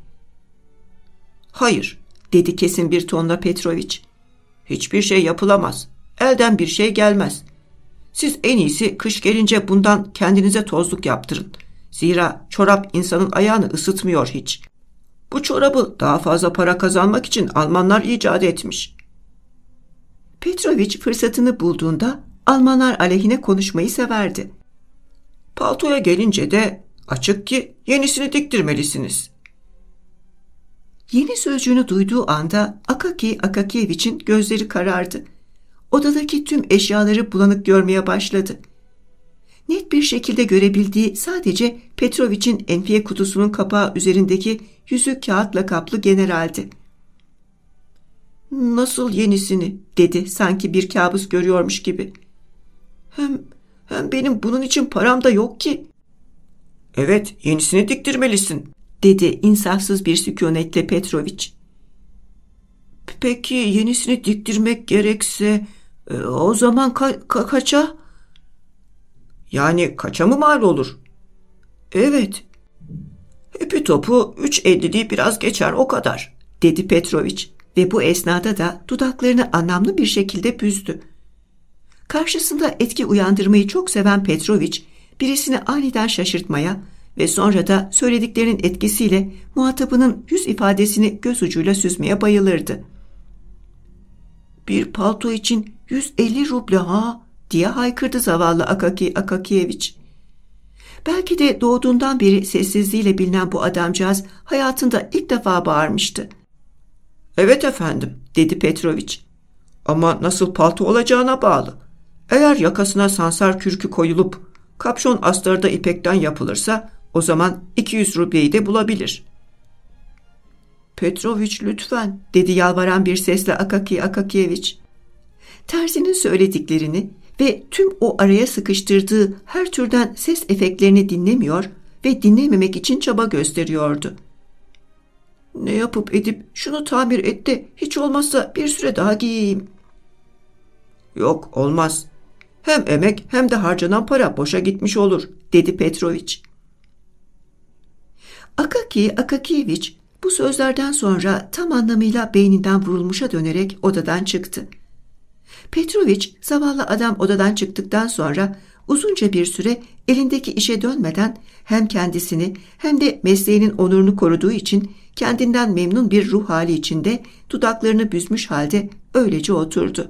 "Hayır," dedi kesin bir tonla Petroviç. "Hiçbir şey yapılamaz. Elden bir şey gelmez. Siz en iyisi kış gelince bundan kendinize tozluk yaptırın. Zira çorap insanın ayağını ısıtmıyor hiç. Bu çorabı daha fazla para kazanmak için Almanlar icat etmiş." Petroviç fırsatını bulduğunda Almanlar aleyhine konuşmayı severdi. "Paltoya gelince de açık ki yenisini diktirmelisiniz." Yeni sözcüğünü duyduğu anda Akaki Akakiyeviç'in gözleri karardı. Odadaki tüm eşyaları bulanık görmeye başladı. Net bir şekilde görebildiği sadece Petroviç'in enfiye kutusunun kapağı üzerindeki yüzü kağıtla kaplı generaldi. "Nasıl yenisini?" dedi sanki bir kabus görüyormuş gibi. Hem benim bunun için param da yok ki." "Evet, yenisini diktirmelisin," dedi insafsız bir sükunetle Petroviç. "Peki yenisini diktirmek gerekse o zaman kaça?" "Yani kaça mı mal olur?" "Evet." "Hepi topu 3.50'liği biraz geçer, o kadar," dedi Petroviç ve bu esnada da dudaklarını anlamlı bir şekilde büzdü. Karşısında etki uyandırmayı çok seven Petroviç, birisini aniden şaşırtmaya ve sonra da söylediklerinin etkisiyle muhatabının yüz ifadesini göz ucuyla süzmeye bayılırdı. "Bir palto için 150 ruble ha?" diye haykırdı zavallı Akaki Akakiyeviç. Belki de doğduğundan beri sessizliğiyle bilinen bu adamcağız hayatında ilk defa bağırmıştı. "Evet efendim," dedi Petroviç. "Ama nasıl palto olacağına bağlı. Eğer yakasına sansar kürkü koyulup kapşon astarı da ipekten yapılırsa o zaman 200 rubleyi de bulabilir." Petroviç lütfen, dedi yalvaran bir sesle Akakiy Akakiyeviç. Terzi'nin söylediklerini ve tüm o araya sıkıştırdığı her türden ses efektlerini dinlemiyor ve dinlememek için çaba gösteriyordu. Ne yapıp edip şunu tamir et de hiç olmazsa bir süre daha giyeyim. Yok, olmaz. Hem emek hem de harcanan para boşa gitmiş olur, dedi Petroviç. Akakiy Akakiyeviç bu sözlerden sonra tam anlamıyla beyninden vurulmuşa dönerek odadan çıktı. Petroviç zavallı adam odadan çıktıktan sonra uzunca bir süre elindeki işe dönmeden hem kendisini hem de mesleğinin onurunu koruduğu için kendinden memnun bir ruh hali içinde dudaklarını büzmüş halde öylece oturdu.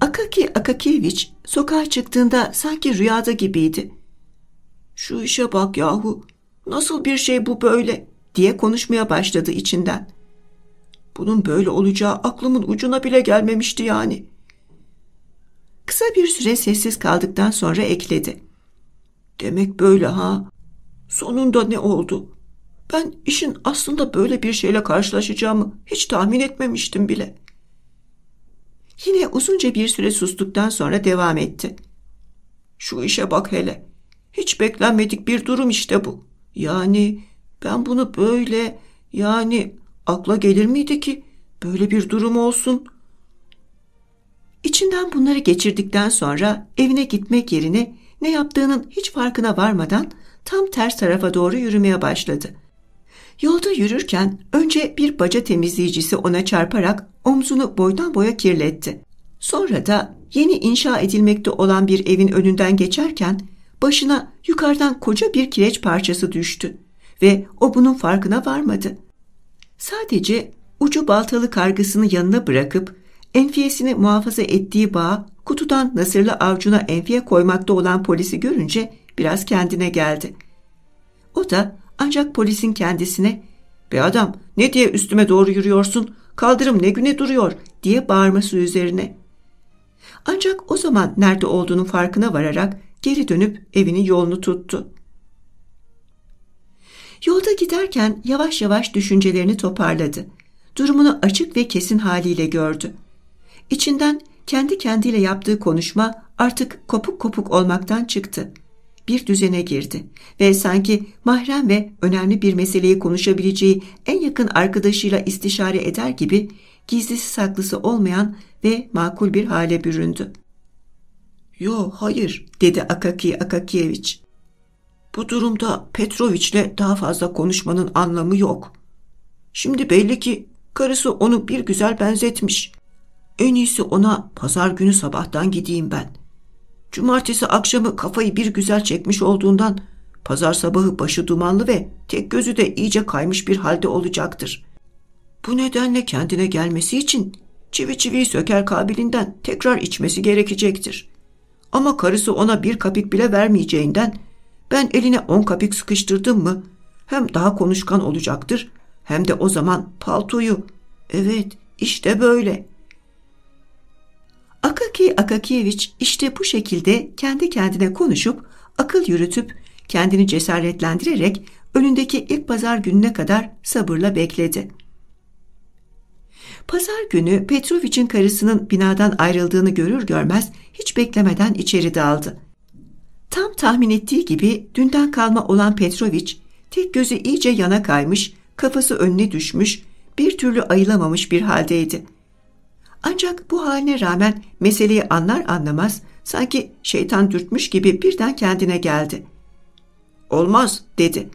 Akakiy Akakiyeviç sokağa çıktığında sanki rüyada gibiydi. "Şu işe bak yahu, nasıl bir şey bu böyle?" diye konuşmaya başladı içinden. "Bunun böyle olacağı aklımın ucuna bile gelmemişti yani." Kısa bir süre sessiz kaldıktan sonra ekledi. "Demek böyle ha? Sonunda ne oldu? Ben işin aslında böyle bir şeyle karşılaşacağımı hiç tahmin etmemiştim bile." Yine uzunca bir süre sustuktan sonra devam etti. "Şu işe bak hele. Hiç beklenmedik bir durum işte bu. Yani ben bunu böyle, yani akla gelir miydi ki böyle bir durum olsun?" İçinden bunları geçirdikten sonra evine gitmek yerine ne yaptığının hiç farkına varmadan tam ters tarafa doğru yürümeye başladı. Yolda yürürken önce bir baca temizleyicisi ona çarparak omzunu boydan boya kirletti. Sonra da yeni inşa edilmekte olan bir evin önünden geçerken başına yukarıdan koca bir kireç parçası düştü ve o bunun farkına varmadı. Sadece ucu baltalı kargısını yanına bırakıp enfiyesini muhafaza ettiği bağa kutudan nasırlı avcuna enfiye koymakta olan polisi görünce biraz kendine geldi. O da ancak polisin kendisine "Be adam, ne diye üstüme doğru yürüyorsun? Kaldırım ne güne duruyor?" diye bağırması üzerine. Ancak o zaman nerede olduğunun farkına vararak geri dönüp evinin yolunu tuttu. Yolda giderken yavaş yavaş düşüncelerini toparladı. Durumunu açık ve kesin haliyle gördü. İçinden kendi kendiyle yaptığı konuşma artık kopuk kopuk olmaktan çıktı. Bir düzene girdi ve sanki mahrem ve önemli bir meseleyi konuşabileceği en yakın arkadaşıyla istişare eder gibi gizlisi saklısı olmayan ve makul bir hale büründü. "Yo, hayır," dedi Akakiy Akakiyeviç. "Bu durumda Petroviç'le daha fazla konuşmanın anlamı yok. Şimdi belli ki karısı onu bir güzel benzetmiş. En iyisi ona pazar günü sabahtan gideyim ben. Cumartesi akşamı kafayı bir güzel çekmiş olduğundan pazar sabahı başı dumanlı ve tek gözü de iyice kaymış bir halde olacaktır. Bu nedenle kendine gelmesi için çivi çiviyi söker kabilinden tekrar içmesi gerekecektir. Ama karısı ona bir kapik bile vermeyeceğinden ben eline 10 kapik sıkıştırdım mı hem daha konuşkan olacaktır hem de o zaman paltoyu, evet işte böyle." Akakiy Akakiyeviç işte bu şekilde kendi kendine konuşup, akıl yürütüp, kendini cesaretlendirerek önündeki ilk pazar gününe kadar sabırla bekledi. Pazar günü Petroviç'in karısının binadan ayrıldığını görür görmez hiç beklemeden içeri daldı. Tam tahmin ettiği gibi dünden kalma olan Petroviç, tek gözü iyice yana kaymış, kafası önüne düşmüş, bir türlü ayılamamış bir haldeydi. Ancak bu haline rağmen meseleyi anlar anlamaz sanki şeytan dürtmüş gibi birden kendine geldi. "Olmaz," dedi.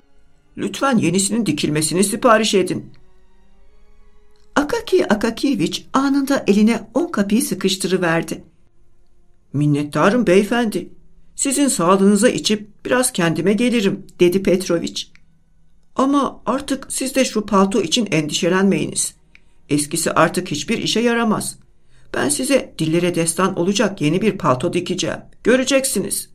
"Lütfen yenisinin dikilmesini sipariş edin." Akakiy Akakiyeviç anında eline 10 kapiyi sıkıştırıverdi. "Minnettarım beyefendi. Sizin sağlığınıza içip biraz kendime gelirim," dedi Petroviç. "Ama artık siz de şu palto için endişelenmeyiniz. Eskisi artık hiçbir işe yaramaz. Ben size dillere destan olacak yeni bir palto dikeceğim. Göreceksiniz."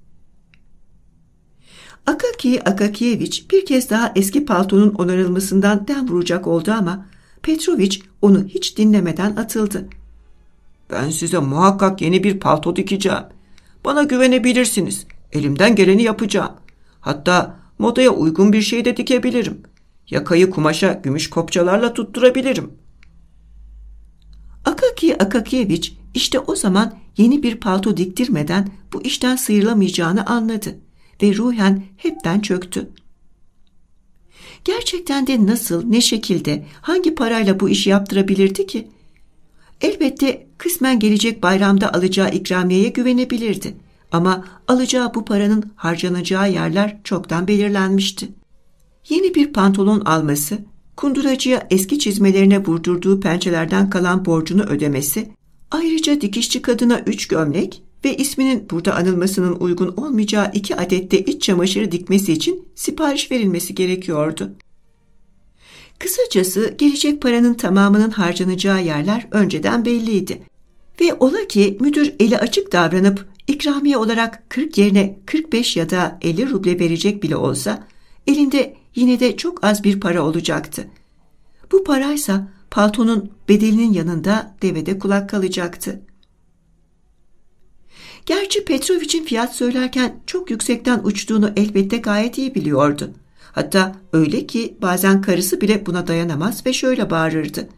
Akakiy Akakiyeviç bir kez daha eski paltonun onarılmasından dem vuracak oldu ama Petroviç onu hiç dinlemeden atıldı. "Ben size muhakkak yeni bir palto dikeceğim. Bana güvenebilirsiniz. Elimden geleni yapacağım. Hatta modaya uygun bir şey de dikebilirim. Yakayı kumaşa gümüş kopçalarla tutturabilirim. Akaki Akakiyeviç işte o zaman yeni bir palto diktirmeden bu işten sıyrılamayacağını anladı ve ruhen hepten çöktü. Gerçekten de nasıl, ne şekilde, hangi parayla bu işi yaptırabilirdi ki? Elbette kısmen gelecek bayramda alacağı ikramiyeye güvenebilirdi ama alacağı bu paranın harcanacağı yerler çoktan belirlenmişti. Yeni bir pantolon alması, kunduracıya eski çizmelerine vurdurduğu pençelerden kalan borcunu ödemesi, ayrıca dikişçi kadına 3 gömlek ve isminin burada anılmasının uygun olmayacağı 2 adette iç çamaşırı dikmesi için sipariş verilmesi gerekiyordu. Kısacası gelecek paranın tamamının harcanacağı yerler önceden belliydi ve ola ki müdür eli açık davranıp ikramiye olarak 40 yerine 45 ya da 50 ruble verecek bile olsa elinde yine de çok az bir para olacaktı. Bu paraysa paltonun bedelinin yanında devede kulak kalacaktı. Gerçi Petroviç'in fiyat söylerken çok yüksekten uçtuğunu elbette gayet iyi biliyordu. Hatta öyle ki bazen karısı bile buna dayanamaz ve şöyle bağırırdı.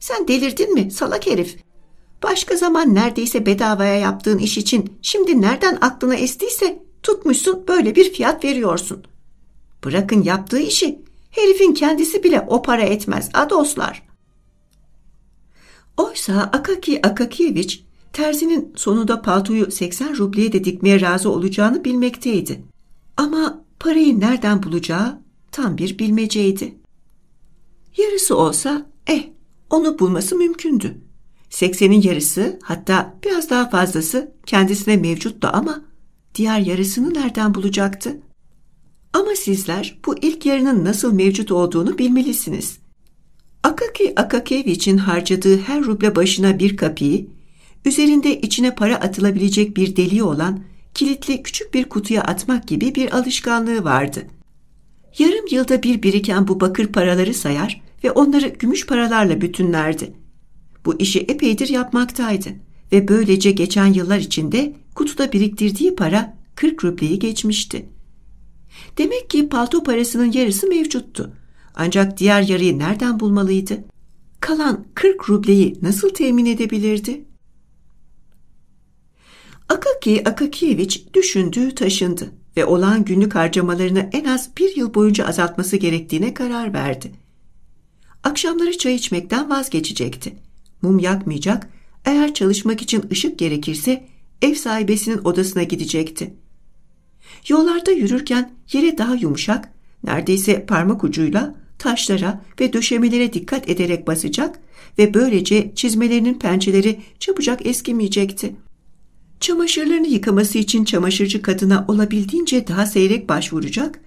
"Sen delirdin mi salak herif? Başka zaman neredeyse bedavaya yaptığın iş için şimdi nereden aklına estiyse tutmuşsun böyle bir fiyat veriyorsun. Bırakın yaptığı işi, herifin kendisi bile o para etmez a dostlar." Oysa Akaki Akakiyeviç terzinin sonunda paltoyu 80 rubleye de dikmeye razı olacağını bilmekteydi. Ama parayı nereden bulacağı tam bir bilmeceydi. Yarısı olsa onu bulması mümkündü. 80'in yarısı, hatta biraz daha fazlası kendisine mevcuttu ama diğer yarısını nereden bulacaktı? Ama sizler bu ilk yarının nasıl mevcut olduğunu bilmelisiniz. Akaki Akakiyeviç'in harcadığı her ruble başına bir kapiyi, üzerinde içine para atılabilecek bir deliği olan kilitli küçük bir kutuya atmak gibi bir alışkanlığı vardı. Yarım yılda bir biriken bu bakır paraları sayar ve onları gümüş paralarla bütünlerdi. Bu işi epeydir yapmaktaydı ve böylece geçen yıllar içinde kutuda biriktirdiği para 40 rubleyi geçmişti. Demek ki palto parasının yarısı mevcuttu. Ancak diğer yarıyı nereden bulmalıydı? Kalan 40 rubleyi nasıl temin edebilirdi? Akaki Akakiyeviç düşündü, taşındı ve olağan günlük harcamalarını en az 1 yıl boyunca azaltması gerektiğine karar verdi. Akşamları çay içmekten vazgeçecekti. Mum yakmayacak, eğer çalışmak için ışık gerekirse ev sahibesinin odasına gidecekti. Yollarda yürürken yere daha yumuşak, neredeyse parmak ucuyla taşlara ve döşemelere dikkat ederek basacak ve böylece çizmelerinin pençeleri çabucak eskimeyecekti. Çamaşırlarını yıkaması için çamaşırcı kadına olabildiğince daha seyrek başvuracak,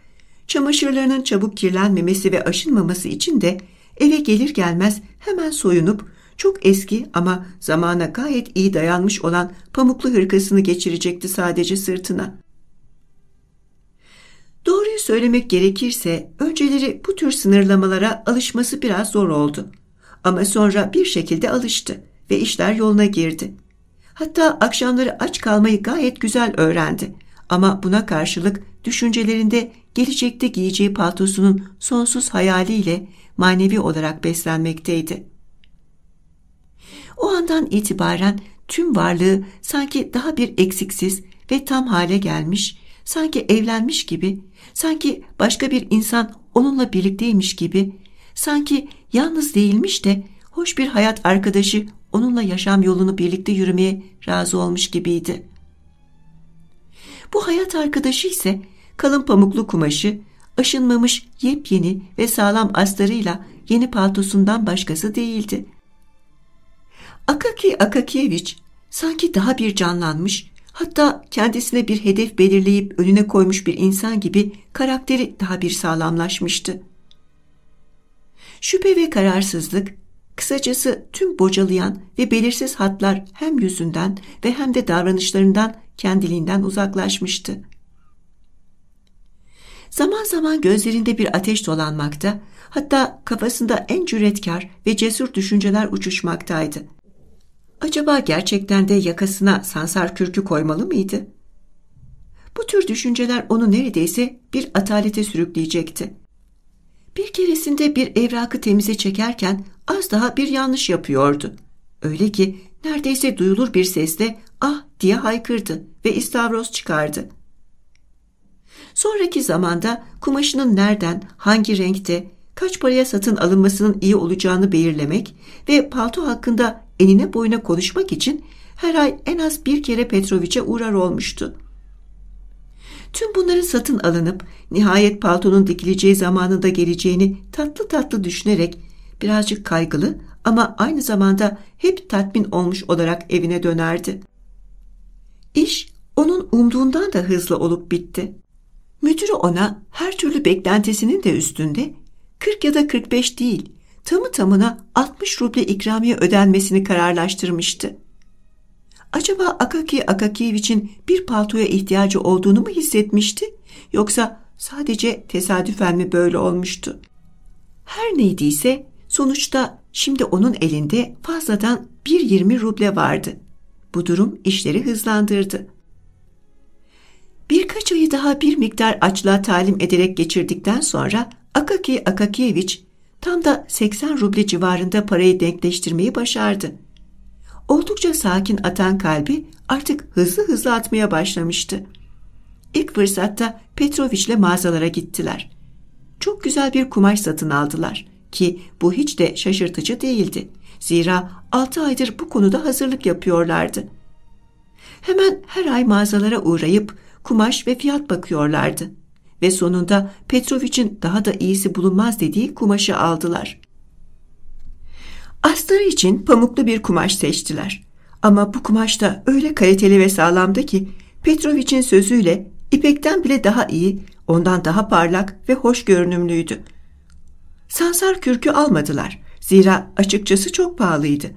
çamaşırlarının çabuk kirlenmemesi ve aşınmaması için de eve gelir gelmez hemen soyunup çok eski ama zamana gayet iyi dayanmış olan pamuklu hırkasını geçirecekti sadece sırtına. Doğruyu söylemek gerekirse önceleri bu tür sınırlamalara alışması biraz zor oldu. Ama sonra bir şekilde alıştı ve işler yoluna girdi. Hatta akşamları aç kalmayı gayet güzel öğrendi ama buna karşılık düşüncelerinde gelecekte giyeceği paltosunun sonsuz hayaliyle manevi olarak beslenmekteydi. O andan itibaren tüm varlığı sanki daha bir eksiksiz ve tam hale gelmiş, sanki evlenmiş gibi, sanki başka bir insan onunla birlikteymiş gibi, sanki yalnız değilmiş de hoş bir hayat arkadaşı onunla yaşam yolunu birlikte yürümeye razı olmuş gibiydi. Bu hayat arkadaşı ise kalın pamuklu kumaşı, aşınmamış yepyeni ve sağlam astarıyla yeni paltosundan başkası değildi. Akaki Akakiyeviç sanki daha bir canlanmış, hatta kendisine bir hedef belirleyip önüne koymuş bir insan gibi karakteri daha bir sağlamlaşmıştı. Şüphe ve kararsızlık, kısacası tüm bocalayan ve belirsiz hatlar hem yüzünden ve hem de davranışlarından kendiliğinden uzaklaşmıştı. Zaman zaman gözlerinde bir ateş dolanmakta, hatta kafasında en cüretkar ve cesur düşünceler uçuşmaktaydı. Acaba gerçekten de yakasına sansar kürkü koymalı mıydı? Bu tür düşünceler onu neredeyse bir atalete sürükleyecekti. Bir keresinde bir evrakı temize çekerken az daha bir yanlış yapıyordu. Öyle ki neredeyse duyulur bir sesle "Ah!" diye haykırdı ve istavroz çıkardı. Sonraki zamanda kumaşının nereden, hangi renkte, kaç paraya satın alınmasının iyi olacağını belirlemek ve palto hakkında enine boyuna konuşmak için her ay en az bir kere Petroviç'e uğrar olmuştu. Tüm bunların satın alınıp nihayet paltonun dikileceği zamanında geleceğini tatlı tatlı düşünerek birazcık kaygılı ama aynı zamanda hep tatmin olmuş olarak evine dönerdi. İş onun umduğundan da hızlı olup bitti. Müdürü ona her türlü beklentisinin de üstünde 40 ya da 45 değil, tamı tamına 60 ruble ikramiye ödenmesini kararlaştırmıştı. Acaba Akakiy Akakiyeviç'in bir paltoya ihtiyacı olduğunu mu hissetmişti, yoksa sadece tesadüfen mi böyle olmuştu? Her neydiyse sonuçta şimdi onun elinde fazladan 1,20 ruble vardı. Bu durum işleri hızlandırdı. Birkaç ayı daha bir miktar açlığa talim ederek geçirdikten sonra Akakiy Akakiyeviç tam da 80 ruble civarında parayı denkleştirmeyi başardı. Oldukça sakin atan kalbi artık hızlı hızlı atmaya başlamıştı. İlk fırsatta Petroviç'le mağazalara gittiler. Çok güzel bir kumaş satın aldılar ki bu hiç de şaşırtıcı değildi. Zira 6 aydır bu konuda hazırlık yapıyorlardı. Hemen her ay mağazalara uğrayıp kumaş ve fiyat bakıyorlardı ve sonunda Petroviç'in daha da iyisi bulunmaz dediği kumaşı aldılar. Astarı için pamuklu bir kumaş seçtiler. Ama bu kumaş da öyle kaliteli ve sağlamdı ki Petroviç'in sözüyle ipekten bile daha iyi, ondan daha parlak ve hoş görünümlüydü. Sansar kürkü almadılar. Zira açıkçası çok pahalıydı.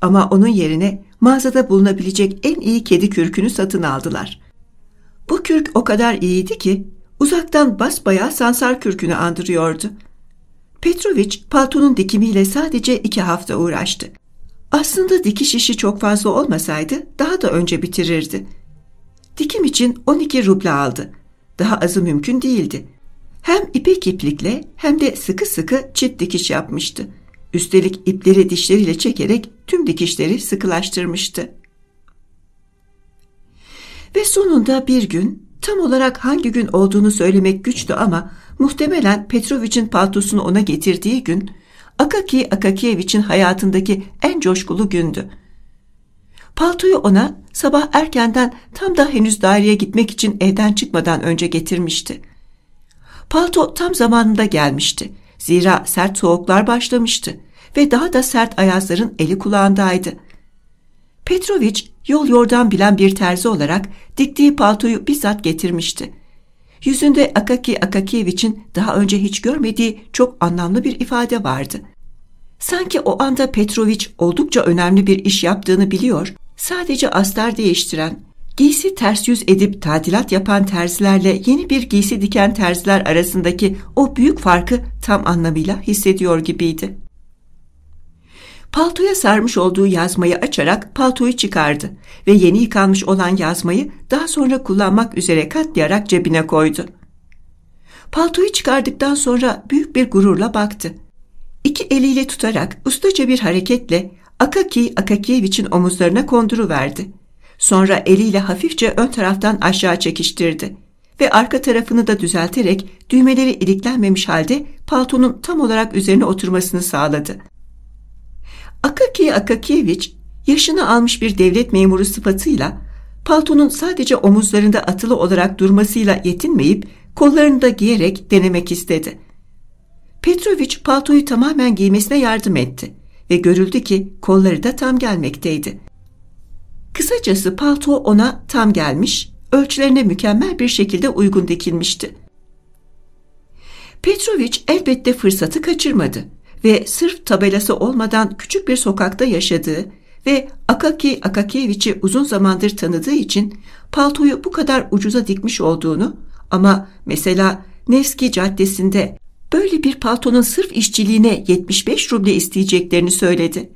Ama onun yerine mağazada bulunabilecek en iyi kedi kürkünü satın aldılar. Bu kürk o kadar iyiydi ki uzaktan basbayağı sansar kürkünü andırıyordu. Petroviç paltonun dikimiyle sadece 2 hafta uğraştı. Aslında dikiş işi çok fazla olmasaydı daha da önce bitirirdi. Dikim için 12 ruble aldı. Daha azı mümkün değildi. Hem ipek iplikle hem de sıkı sıkı çift dikiş yapmıştı. Üstelik ipleri dişleriyle çekerek tüm dikişleri sıkılaştırmıştı. Ve sonunda bir gün, tam olarak hangi gün olduğunu söylemek güçtü ama muhtemelen Petroviç'in paltosunu ona getirdiği gün, Akakiy Akakiyeviç'in hayatındaki en coşkulu gündü. Paltoyu ona sabah erkenden tam da henüz daireye gitmek için evden çıkmadan önce getirmişti. Palto tam zamanında gelmişti. Zira sert soğuklar başlamıştı ve daha da sert ayazların eli kulağındaydı. Petroviç yol yordan bilen bir terzi olarak diktiği paltoyu bizzat getirmişti. Yüzünde Akakiy Akakiyeviç'in daha önce hiç görmediği çok anlamlı bir ifade vardı. Sanki o anda Petroviç oldukça önemli bir iş yaptığını biliyor, sadece astar değiştiren, giysi ters yüz edip tadilat yapan terzilerle yeni bir giysi diken terziler arasındaki o büyük farkı tam anlamıyla hissediyor gibiydi. Paltoya sarmış olduğu yazmayı açarak paltoyu çıkardı ve yeni yıkanmış olan yazmayı daha sonra kullanmak üzere katlayarak cebine koydu. Paltoyu çıkardıktan sonra büyük bir gururla baktı. 2 eliyle tutarak ustaca bir hareketle Akakiy Akakiyeviç'in omuzlarına konduruverdi. Sonra eliyle hafifçe ön taraftan aşağı çekiştirdi ve arka tarafını da düzelterek düğmeleri iliklenmemiş halde paltonun tam olarak üzerine oturmasını sağladı. Akakiy Akakiyeviç, yaşını almış bir devlet memuru sıfatıyla paltonun sadece omuzlarında atılı olarak durmasıyla yetinmeyip kollarını da giyerek denemek istedi. Petroviç paltoyu tamamen giymesine yardım etti ve görüldü ki kolları da tam gelmekteydi. Kısacası palto ona tam gelmiş, ölçülerine mükemmel bir şekilde uygun dikilmişti. Petroviç elbette fırsatı kaçırmadı ve sırf tabelası olmadan küçük bir sokakta yaşadığı ve Akakiy Akakiyeviç'i uzun zamandır tanıdığı için paltoyu bu kadar ucuza dikmiş olduğunu ama mesela Nevski Caddesi'nde böyle bir paltonun sırf işçiliğine 75 ruble isteyeceklerini söyledi.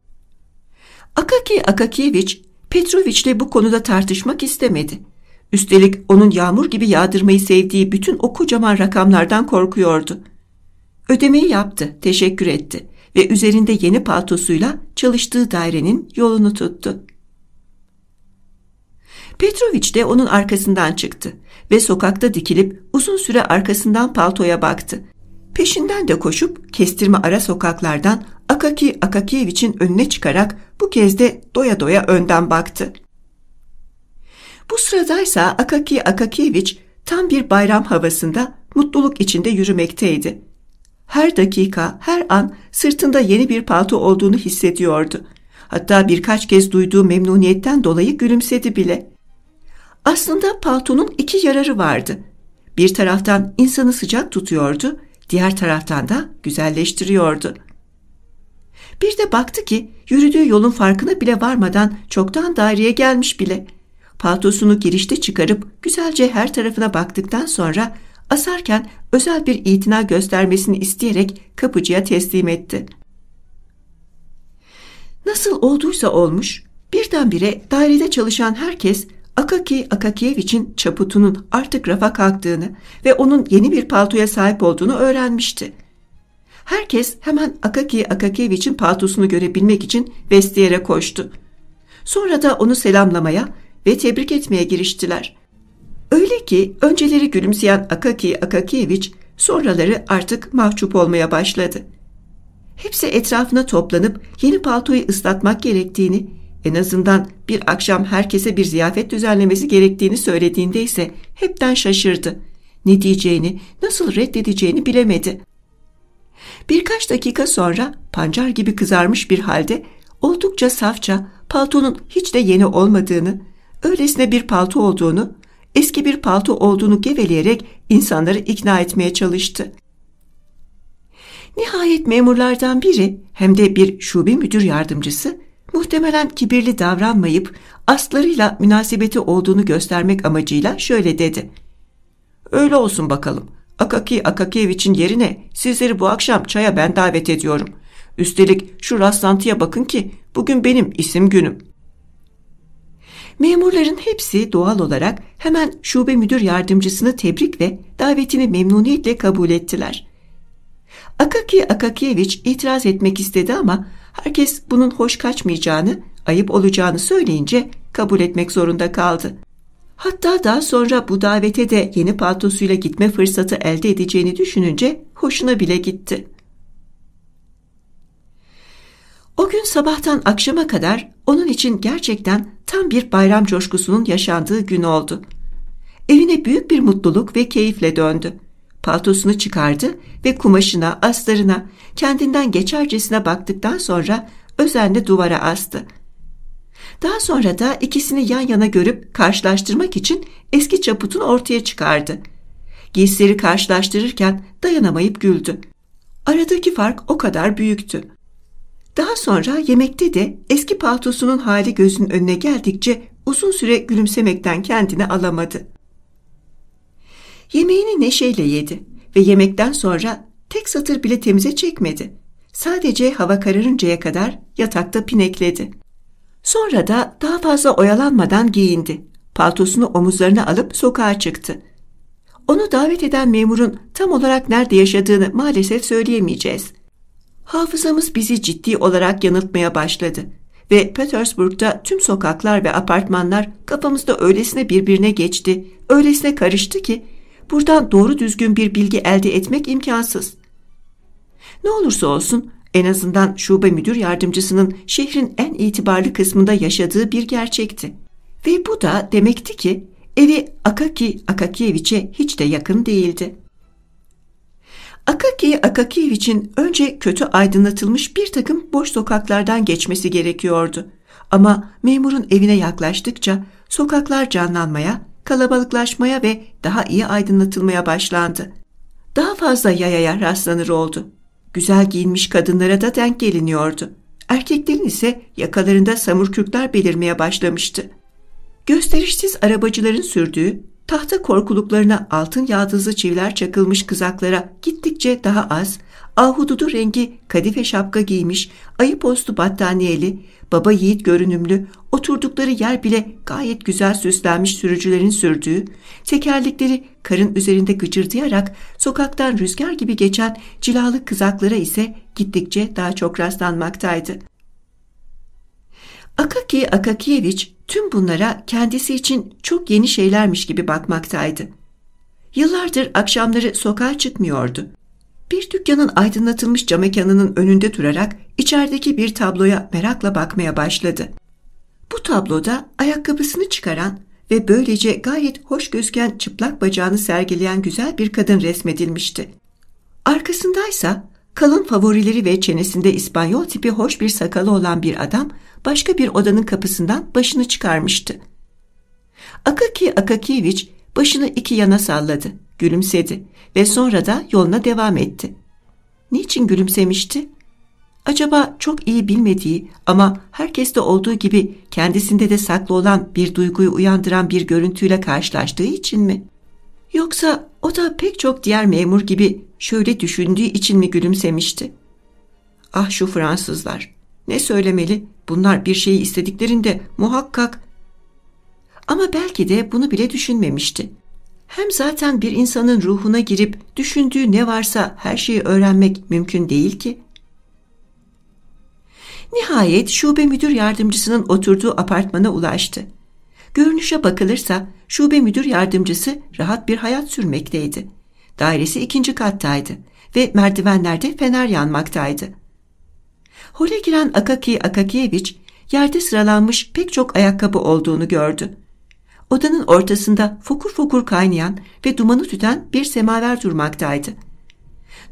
Akakiy Akakiyeviç Petroviç'le bu konuda tartışmak istemedi. Üstelik onun yağmur gibi yağdırmayı sevdiği bütün o kocaman rakamlardan korkuyordu. Ödemeyi yaptı, teşekkür etti ve üzerinde yeni paltosuyla çalıştığı dairenin yolunu tuttu. Petroviç de onun arkasından çıktı ve sokakta dikilip uzun süre arkasından paltoya baktı. Peşinden de koşup kestirme ara sokaklardan Akaki Akakiyeviç'in önüne çıkarak bu kez de doya doya önden baktı. Bu sıradaysa Akaki Akakiyeviç tam bir bayram havasında mutluluk içinde yürümekteydi. Her dakika, her an sırtında yeni bir palto olduğunu hissediyordu. Hatta birkaç kez duyduğu memnuniyetten dolayı gülümsedi bile. Aslında paltonun iki yararı vardı. Bir taraftan insanı sıcak tutuyordu, diğer taraftan da güzelleştiriyordu. Bir de baktı ki yürüdüğü yolun farkına bile varmadan çoktan daireye gelmiş bile. Paltosunu girişte çıkarıp güzelce her tarafına baktıktan sonra asarken özel bir itina göstermesini isteyerek kapıcıya teslim etti. Nasıl olduysa olmuş, birdenbire dairede çalışan herkes Akaki Akakiyeviç'in çaputunun artık rafa kalktığını ve onun yeni bir paltoya sahip olduğunu öğrenmişti. Herkes hemen Akaki Akakiyeviç'in paltosunu görebilmek için vestiyere koştu. Sonra da onu selamlamaya ve tebrik etmeye giriştiler. Öyle ki önceleri gülümseyen Akaki Akakiyeviç sonraları artık mahcup olmaya başladı. Hepsi etrafına toplanıp yeni paltoyu ıslatmak gerektiğini, en azından bir akşam herkese bir ziyafet düzenlemesi gerektiğini söylediğinde ise hepten şaşırdı. Ne diyeceğini, nasıl reddedeceğini bilemedi. Birkaç dakika sonra pancar gibi kızarmış bir halde oldukça safça paltonun hiç de yeni olmadığını, öylesine bir palto olduğunu, eski bir palto olduğunu geveleyerek insanları ikna etmeye çalıştı. Nihayet memurlardan biri, hem de bir şube müdür yardımcısı, muhtemelen kibirli davranmayıp aslarıyla münasebeti olduğunu göstermek amacıyla şöyle dedi. "Öyle olsun bakalım. Akaki Akakiyeviç'in yerine sizleri bu akşam çaya ben davet ediyorum. Üstelik şu rastlantıya bakın ki bugün benim isim günüm." Memurların hepsi doğal olarak hemen şube müdür yardımcısını tebrik ve davetini memnuniyetle kabul ettiler. Akaki Akakiyeviç itiraz etmek istedi ama herkes bunun hoş kaçmayacağını, ayıp olacağını söyleyince kabul etmek zorunda kaldı. Hatta daha sonra bu davete de yeni paltosuyla gitme fırsatı elde edeceğini düşününce hoşuna bile gitti. O gün sabahtan akşama kadar onun için gerçekten tam bir bayram coşkusunun yaşandığı gün oldu. Evine büyük bir mutluluk ve keyifle döndü. Paltosunu çıkardı ve kumaşına, astarına, kendinden geçercesine baktıktan sonra özenle duvara astı. Daha sonra da ikisini yan yana görüp karşılaştırmak için eski çaputunu ortaya çıkardı. Giysileri karşılaştırırken dayanamayıp güldü. Aradaki fark o kadar büyüktü. Daha sonra yemekte de eski paltosunun hali gözünün önüne geldikçe uzun süre gülümsemekten kendini alamadı. Yemeğini neşeyle yedi ve yemekten sonra tek satır bile temize çekmedi. Sadece hava kararıncaya kadar yatakta pinekledi. Sonra da daha fazla oyalanmadan giyindi. Paltosunu omuzlarına alıp sokağa çıktı. Onu davet eden memurun tam olarak nerede yaşadığını maalesef söyleyemeyeceğiz. Hafızamız bizi ciddi olarak yanıltmaya başladı ve Petersburg'da tüm sokaklar ve apartmanlar kafamızda öylesine birbirine geçti, öylesine karıştı ki buradan doğru düzgün bir bilgi elde etmek imkansız. Ne olursa olsun en azından şube müdür yardımcısının şehrin en itibarlı kısmında yaşadığı bir gerçekti. Ve bu da demekti ki evi Akaki Akakiyeviç'e hiç de yakın değildi. Akaki Akakiyeviç'in önce kötü aydınlatılmış bir takım boş sokaklardan geçmesi gerekiyordu. Ama memurun evine yaklaştıkça sokaklar canlanmaya, kalabalıklaşmaya ve daha iyi aydınlatılmaya başlandı. Daha fazla yayaya rastlanır oldu. Güzel giyinmiş kadınlara da denk geliniyordu. Erkeklerin ise yakalarında samurkürkler belirmeye başlamıştı. Gösterişsiz arabacıların sürdüğü, tahta korkuluklarına altın yaldızlı çiviler çakılmış kızaklara gittikçe daha az, ahududu rengi kadife şapka giymiş, ayı postu battaniyeli, baba yiğit görünümlü, oturdukları yer bile gayet güzel süslenmiş sürücülerin sürdüğü, tekerlekleri karın üzerinde gıcırdayarak sokaktan rüzgar gibi geçen cilalı kızaklara ise gittikçe daha çok rastlanmaktaydı. Akaki Akakiyeviç tüm bunlara kendisi için çok yeni şeylermiş gibi bakmaktaydı. Yıllardır akşamları sokağa çıkmıyordu. Bir dükkanın aydınlatılmış cam mekanının önünde durarak içerideki bir tabloya merakla bakmaya başladı. Bu tabloda ayakkabısını çıkaran ve böylece gayet hoş gözüken çıplak bacağını sergileyen güzel bir kadın resmedilmişti. Arkasındaysa kalın favorileri ve çenesinde İspanyol tipi hoş bir sakalı olan bir adam başka bir odanın kapısından başını çıkarmıştı. Akaki Akakiyeviç başını iki yana salladı, gülümsedi ve sonra da yoluna devam etti. Niçin gülümsemişti? Acaba çok iyi bilmediği ama herkeste olduğu gibi kendisinde de saklı olan bir duyguyu uyandıran bir görüntüyle karşılaştığı için mi? Yoksa o da pek çok diğer memur gibi şöyle düşündüğü için mi gülümsemişti? Ah şu Fransızlar! Ne söylemeli? Bunlar bir şeyi istediklerinde muhakkak... Ama belki de bunu bile düşünmemişti. Hem zaten bir insanın ruhuna girip düşündüğü ne varsa her şeyi öğrenmek mümkün değil ki. Nihayet şube müdür yardımcısının oturduğu apartmana ulaştı. Görünüşe bakılırsa şube müdür yardımcısı rahat bir hayat sürmekteydi. Dairesi 2. kattaydı ve merdivenlerde fener yanmaktaydı. Hole giren Akaki Akakiyeviç yerde sıralanmış pek çok ayakkabı olduğunu gördü. Odanın ortasında fokur fokur kaynayan ve dumanı tüten bir semaver durmaktaydı.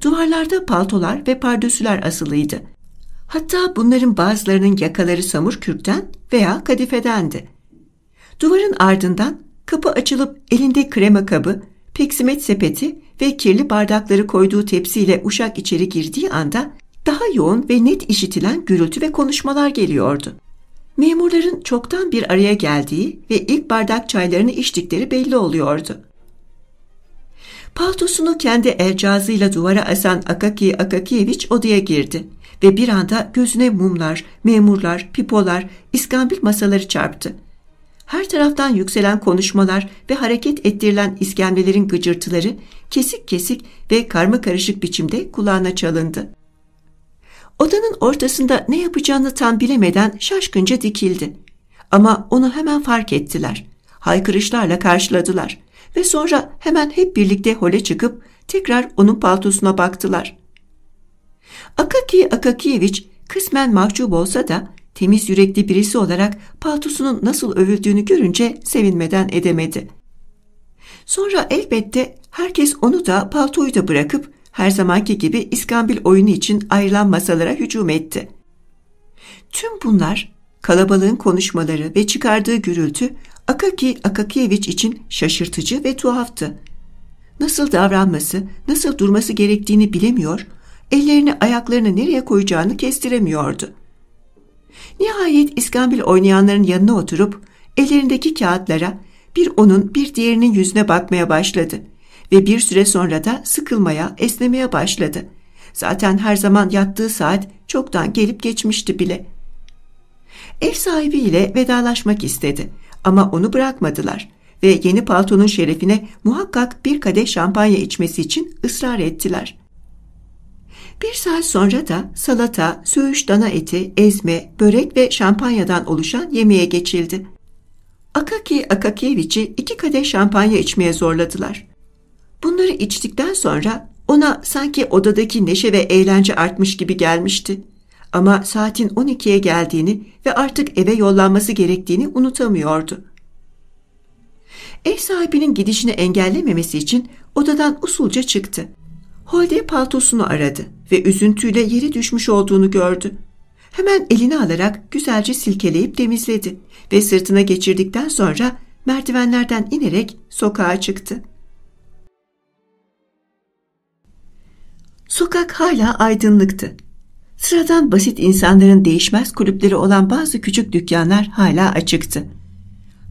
Duvarlarda paltolar ve pardösüler asılıydı. Hatta bunların bazılarının yakaları samur kürkten veya kadifedendi. Duvarın ardından kapı açılıp elinde krema kabı, peksimet sepeti ve kirli bardakları koyduğu tepsiyle uşak içeri girdiği anda daha yoğun ve net işitilen gürültü ve konuşmalar geliyordu. Memurların çoktan bir araya geldiği ve ilk bardak çaylarını içtikleri belli oluyordu. Paltosunu kendi elcazıyla duvara asan Akaki Akakiyeviç odaya girdi ve bir anda gözüne mumlar, memurlar, pipolar, iskambil masaları çarptı. Her taraftan yükselen konuşmalar ve hareket ettirilen iskemlelerin gıcırtıları kesik kesik ve karmakarışık biçimde kulağına çalındı. Odanın ortasında ne yapacağını tam bilemeden şaşkınca dikildi. Ama onu hemen fark ettiler. Haykırışlarla karşıladılar ve sonra hemen hep birlikte hole çıkıp tekrar onun paltosuna baktılar. Akaki Akakiyeviç kısmen mahcup olsa da temiz yürekli birisi olarak paltosunun nasıl övüldüğünü görünce sevinmeden edemedi. Sonra elbette herkes onu da paltoyu da bırakıp her zamanki gibi iskambil oyunu için ayrılan masalara hücum etti. Tüm bunlar, kalabalığın konuşmaları ve çıkardığı gürültü Akaki Akakiyeviç için şaşırtıcı ve tuhaftı. Nasıl davranması, nasıl durması gerektiğini bilemiyor, ellerini ayaklarını nereye koyacağını kestiremiyordu. Nihayet iskambil oynayanların yanına oturup ellerindeki kağıtlara bir onun bir diğerinin yüzüne bakmaya başladı. Ve bir süre sonra da sıkılmaya, esnemeye başladı. Zaten her zaman yattığı saat çoktan gelip geçmişti bile. Ev sahibiyle vedalaşmak istedi ama onu bırakmadılar ve yeni paltonun şerefine muhakkak bir kadeh şampanya içmesi için ısrar ettiler. Bir saat sonra da salata, söğüş dana eti, ezme, börek ve şampanyadan oluşan yemeğe geçildi. Akaki Akakiyeviç'i 2 kadeh şampanya içmeye zorladılar. Bunları içtikten sonra ona sanki odadaki neşe ve eğlence artmış gibi gelmişti. Ama saatin 12'ye geldiğini ve artık eve yollanması gerektiğini unutamıyordu. Ev sahibinin gidişini engellememesi için odadan usulca çıktı. Holde paltosunu aradı ve üzüntüyle yere düşmüş olduğunu gördü. Hemen elini alarak güzelce silkeleyip temizledi ve sırtına geçirdikten sonra merdivenlerden inerek sokağa çıktı. Sokak hala aydınlıktı. Sıradan basit insanların değişmez kulüpleri olan bazı küçük dükkanlar hala açıktı.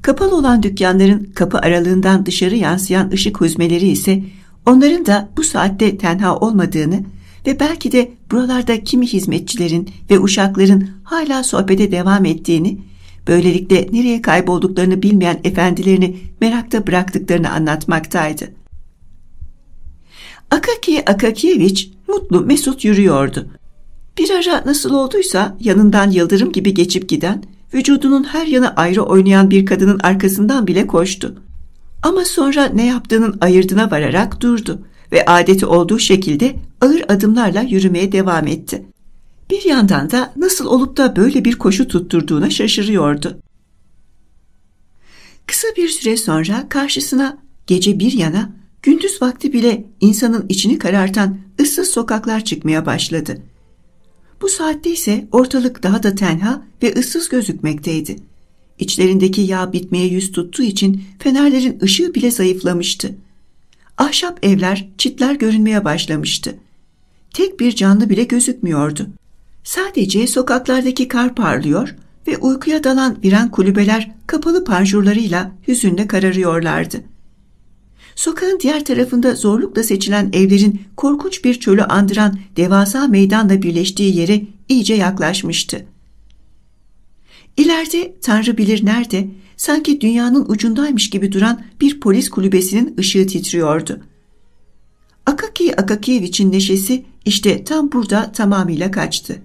Kapalı olan dükkanların kapı aralığından dışarı yansıyan ışık hüzmeleri ise onların da bu saatte tenha olmadığını ve belki de buralarda kimi hizmetçilerin ve uşakların hala sohbete devam ettiğini, böylelikle nereye kaybolduklarını bilmeyen efendilerini merakta bıraktıklarını anlatmaktaydı. Akakiy Akakiyeviç mutlu mesut yürüyordu. Bir ara nasıl olduysa yanından yıldırım gibi geçip giden, vücudunun her yanı ayrı oynayan bir kadının arkasından bile koştu. Ama sonra ne yaptığının ayırdına vararak durdu ve adeti olduğu şekilde ağır adımlarla yürümeye devam etti. Bir yandan da nasıl olup da böyle bir koşu tutturduğuna şaşırıyordu. Kısa bir süre sonra karşısına gece bir yana, gündüz vakti bile insanın içini karartan ıssız sokaklar çıkmaya başladı. Bu saatte ise ortalık daha da tenha ve ıssız gözükmekteydi. İçlerindeki yağ bitmeye yüz tuttuğu için fenerlerin ışığı bile zayıflamıştı. Ahşap evler, çitler görünmeye başlamıştı. Tek bir canlı bile gözükmüyordu. Sadece sokaklardaki kar parlıyor ve uykuya dalan viran kulübeler kapalı panjurlarıyla hüzünle kararıyorlardı. Sokağın diğer tarafında zorlukla seçilen evlerin korkunç bir çölü andıran devasa meydanla birleştiği yere iyice yaklaşmıştı. İleride Tanrı bilir nerede, sanki dünyanın ucundaymış gibi duran bir polis kulübesinin ışığı titriyordu. Akakiy Akakiyeviç'in neşesi işte tam burada tamamıyla kaçtı.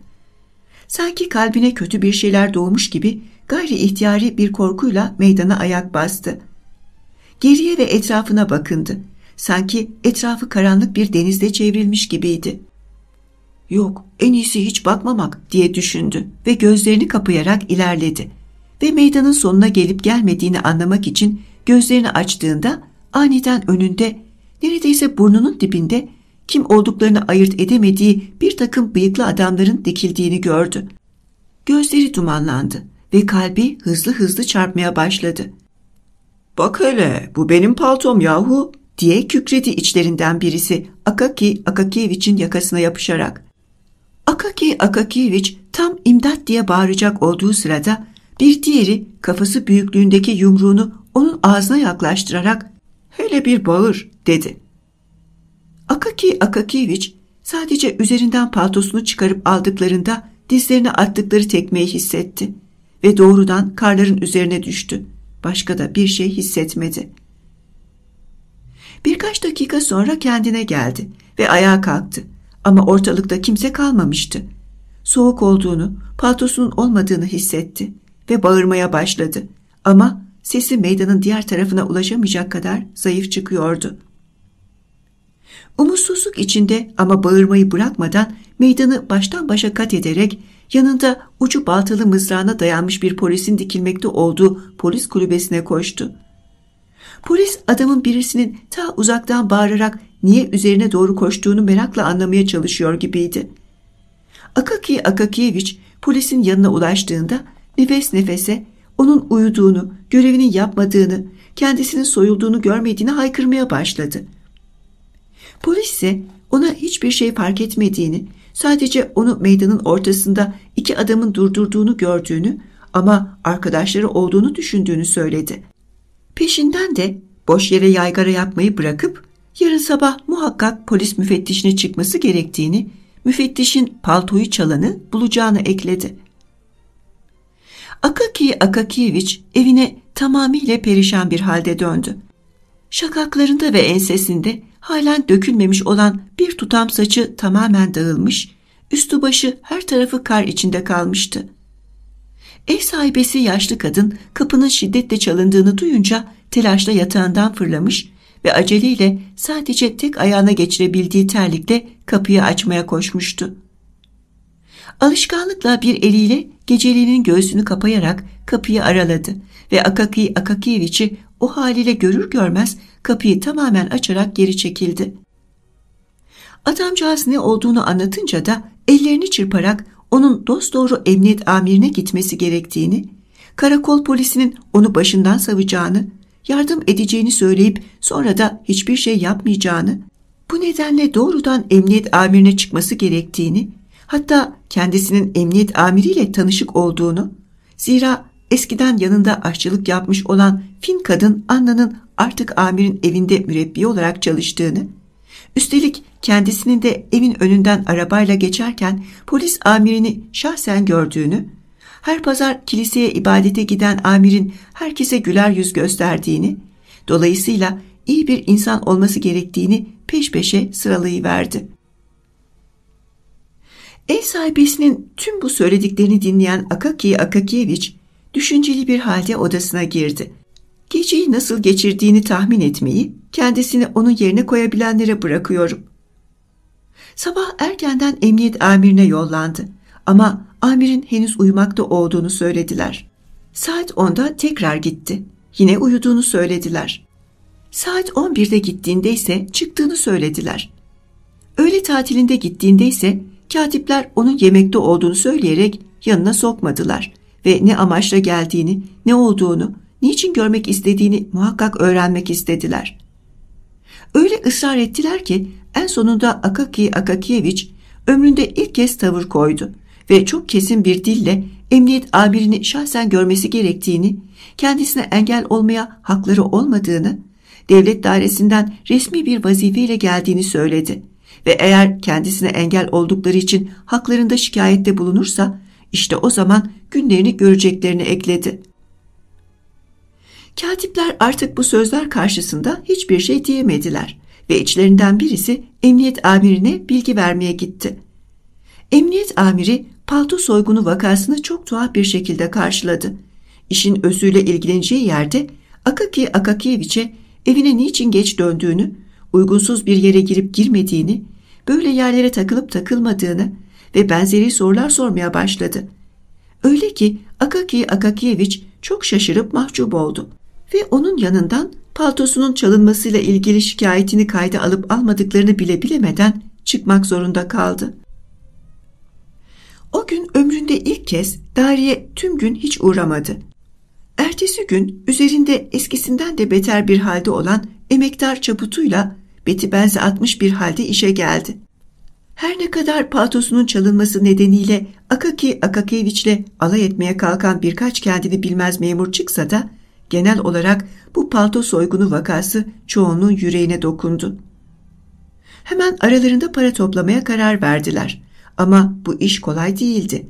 Sanki kalbine kötü bir şeyler doğmuş gibi gayri ihtiyari bir korkuyla meydana ayak bastı. Geriye ve etrafına bakındı. Sanki etrafı karanlık bir denizle çevrilmiş gibiydi. "Yok, en iyisi hiç bakmamak" diye düşündü ve gözlerini kapayarak ilerledi. Ve meydanın sonuna gelip gelmediğini anlamak için gözlerini açtığında aniden önünde, neredeyse burnunun dibinde, kim olduklarını ayırt edemediği bir takım bıyıklı adamların dikildiğini gördü. Gözleri dumanlandı ve kalbi hızlı hızlı çarpmaya başladı. "Bak hele, bu benim paltom yahu" diye kükredi içlerinden birisi Akakiy Akakiyeviç'in yakasına yapışarak. Akakiy Akakiyeviç tam "imdat" diye bağıracak olduğu sırada bir diğeri kafası büyüklüğündeki yumruğunu onun ağzına yaklaştırarak "hele bir bağır" dedi. Akakiy Akakiyeviç sadece üzerinden paltosunu çıkarıp aldıklarında dizlerine attıkları tekmeyi hissetti ve doğrudan karların üzerine düştü. Başka da bir şey hissetmedi. Birkaç dakika sonra kendine geldi ve ayağa kalktı. Ama ortalıkta kimse kalmamıştı. Soğuk olduğunu, paltosunun olmadığını hissetti ve bağırmaya başladı. Ama sesi meydanın diğer tarafına ulaşamayacak kadar zayıf çıkıyordu. Umutsuzluk içinde ama bağırmayı bırakmadan meydanı baştan başa kat ederek yanında ucu baltalı mızrağına dayanmış bir polisin dikilmekte olduğu polis kulübesine koştu. Polis adamın birisinin ta uzaktan bağırarak niye üzerine doğru koştuğunu merakla anlamaya çalışıyor gibiydi. Akakiy Akakiyeviç polisin yanına ulaştığında nefes nefese onun uyuduğunu, görevini yapmadığını, kendisinin soyulduğunu görmediğini haykırmaya başladı. Polis ise ona hiçbir şey fark etmediğini, sadece onu meydanın ortasında iki adamın durdurduğunu gördüğünü ama arkadaşları olduğunu düşündüğünü söyledi. Peşinden de boş yere yaygara yapmayı bırakıp yarın sabah muhakkak polis müfettişine çıkması gerektiğini, müfettişin paltoyu çalanı bulacağını ekledi. Akakiy Akakiyeviç evine tamamıyla perişan bir halde döndü. Şakaklarında ve ensesinde halen dökülmemiş olan bir tutam saçı tamamen dağılmış, üstü başı her tarafı kar içinde kalmıştı. Ev sahibesi yaşlı kadın kapının şiddetle çalındığını duyunca telaşla yatağından fırlamış ve aceleyle sadece tek ayağına geçirebildiği terlikle kapıyı açmaya koşmuştu. Alışkanlıkla bir eliyle geceliğinin göğsünü kapayarak kapıyı araladı ve Akakiy Akakiyeviç'i o haliyle görür görmez kapıyı tamamen açarak geri çekildi. Adamcağız ne olduğunu anlatınca da ellerini çırparak onun dosdoğru emniyet amirine gitmesi gerektiğini, karakol polisinin onu başından savacağını, yardım edeceğini söyleyip sonra da hiçbir şey yapmayacağını, bu nedenle doğrudan emniyet amirine çıkması gerektiğini, hatta kendisinin emniyet amiriyle tanışık olduğunu, zira eskiden yanında aşçılık yapmış olan Fin kadın Anna'nın artık amirin evinde mürebbiye olarak çalıştığını Üstelik kendisinin de evin önünden arabayla geçerken polis amirini şahsen gördüğünü, her pazar kiliseye ibadete giden amirin herkese güler yüz gösterdiğini, dolayısıyla iyi bir insan olması gerektiğini peş peşe sıralayıverdi. Ev sahibesinin tüm bu söylediklerini dinleyen Akakiy Akakiyeviç, düşünceli bir halde odasına girdi. Geceyi nasıl geçirdiğini tahmin etmeyi, kendisini onun yerine koyabilenlere bırakıyorum. Sabah erkenden emniyet amirine yollandı ama amirin henüz uyumakta olduğunu söylediler. Saat 10'da tekrar gitti. Yine uyuduğunu söylediler. Saat 11'de gittiğinde ise çıktığını söylediler. Öğle tatilinde gittiğinde ise katipler onun yemekte olduğunu söyleyerek yanına sokmadılar ve ne amaçla geldiğini, ne olduğunu, niçin görmek istediğini muhakkak öğrenmek istediler. Öyle ısrar ettiler ki en sonunda Akakiy Akakiyeviç ömründe ilk kez tavır koydu ve çok kesin bir dille emniyet amirini şahsen görmesi gerektiğini, kendisine engel olmaya hakları olmadığını, devlet dairesinden resmi bir vazifeyle geldiğini söyledi ve eğer kendisine engel oldukları için haklarında şikayette bulunursa işte o zaman günlerini göreceklerini ekledi. Katipler artık bu sözler karşısında hiçbir şey diyemediler ve içlerinden birisi emniyet amirine bilgi vermeye gitti. Emniyet amiri palto soygunu vakasını çok tuhaf bir şekilde karşıladı. İşin özüyle ilgileneceği yerde Akakiy Akakiyeviç'e evine niçin geç döndüğünü, uygunsuz bir yere girip girmediğini, böyle yerlere takılıp takılmadığını ve benzeri sorular sormaya başladı. Öyle ki Akakiy Akakiyeviç çok şaşırıp mahcup oldu ve onun yanından paltosunun çalınmasıyla ilgili şikayetini kayda alıp almadıklarını bile bilemeden çıkmak zorunda kaldı. O gün ömründe ilk kez daireye tüm gün hiç uğramadı. Ertesi gün üzerinde eskisinden de beter bir halde olan emektar çaputuyla beti benzi atmış bir halde işe geldi. Her ne kadar paltosunun çalınması nedeniyle Akakiy Akakiyeviç'le alay etmeye kalkan birkaç kendini bilmez memur çıksa da genel olarak bu palto soygunu vakası çoğunluğun yüreğine dokundu. Hemen aralarında para toplamaya karar verdiler ama bu iş kolay değildi.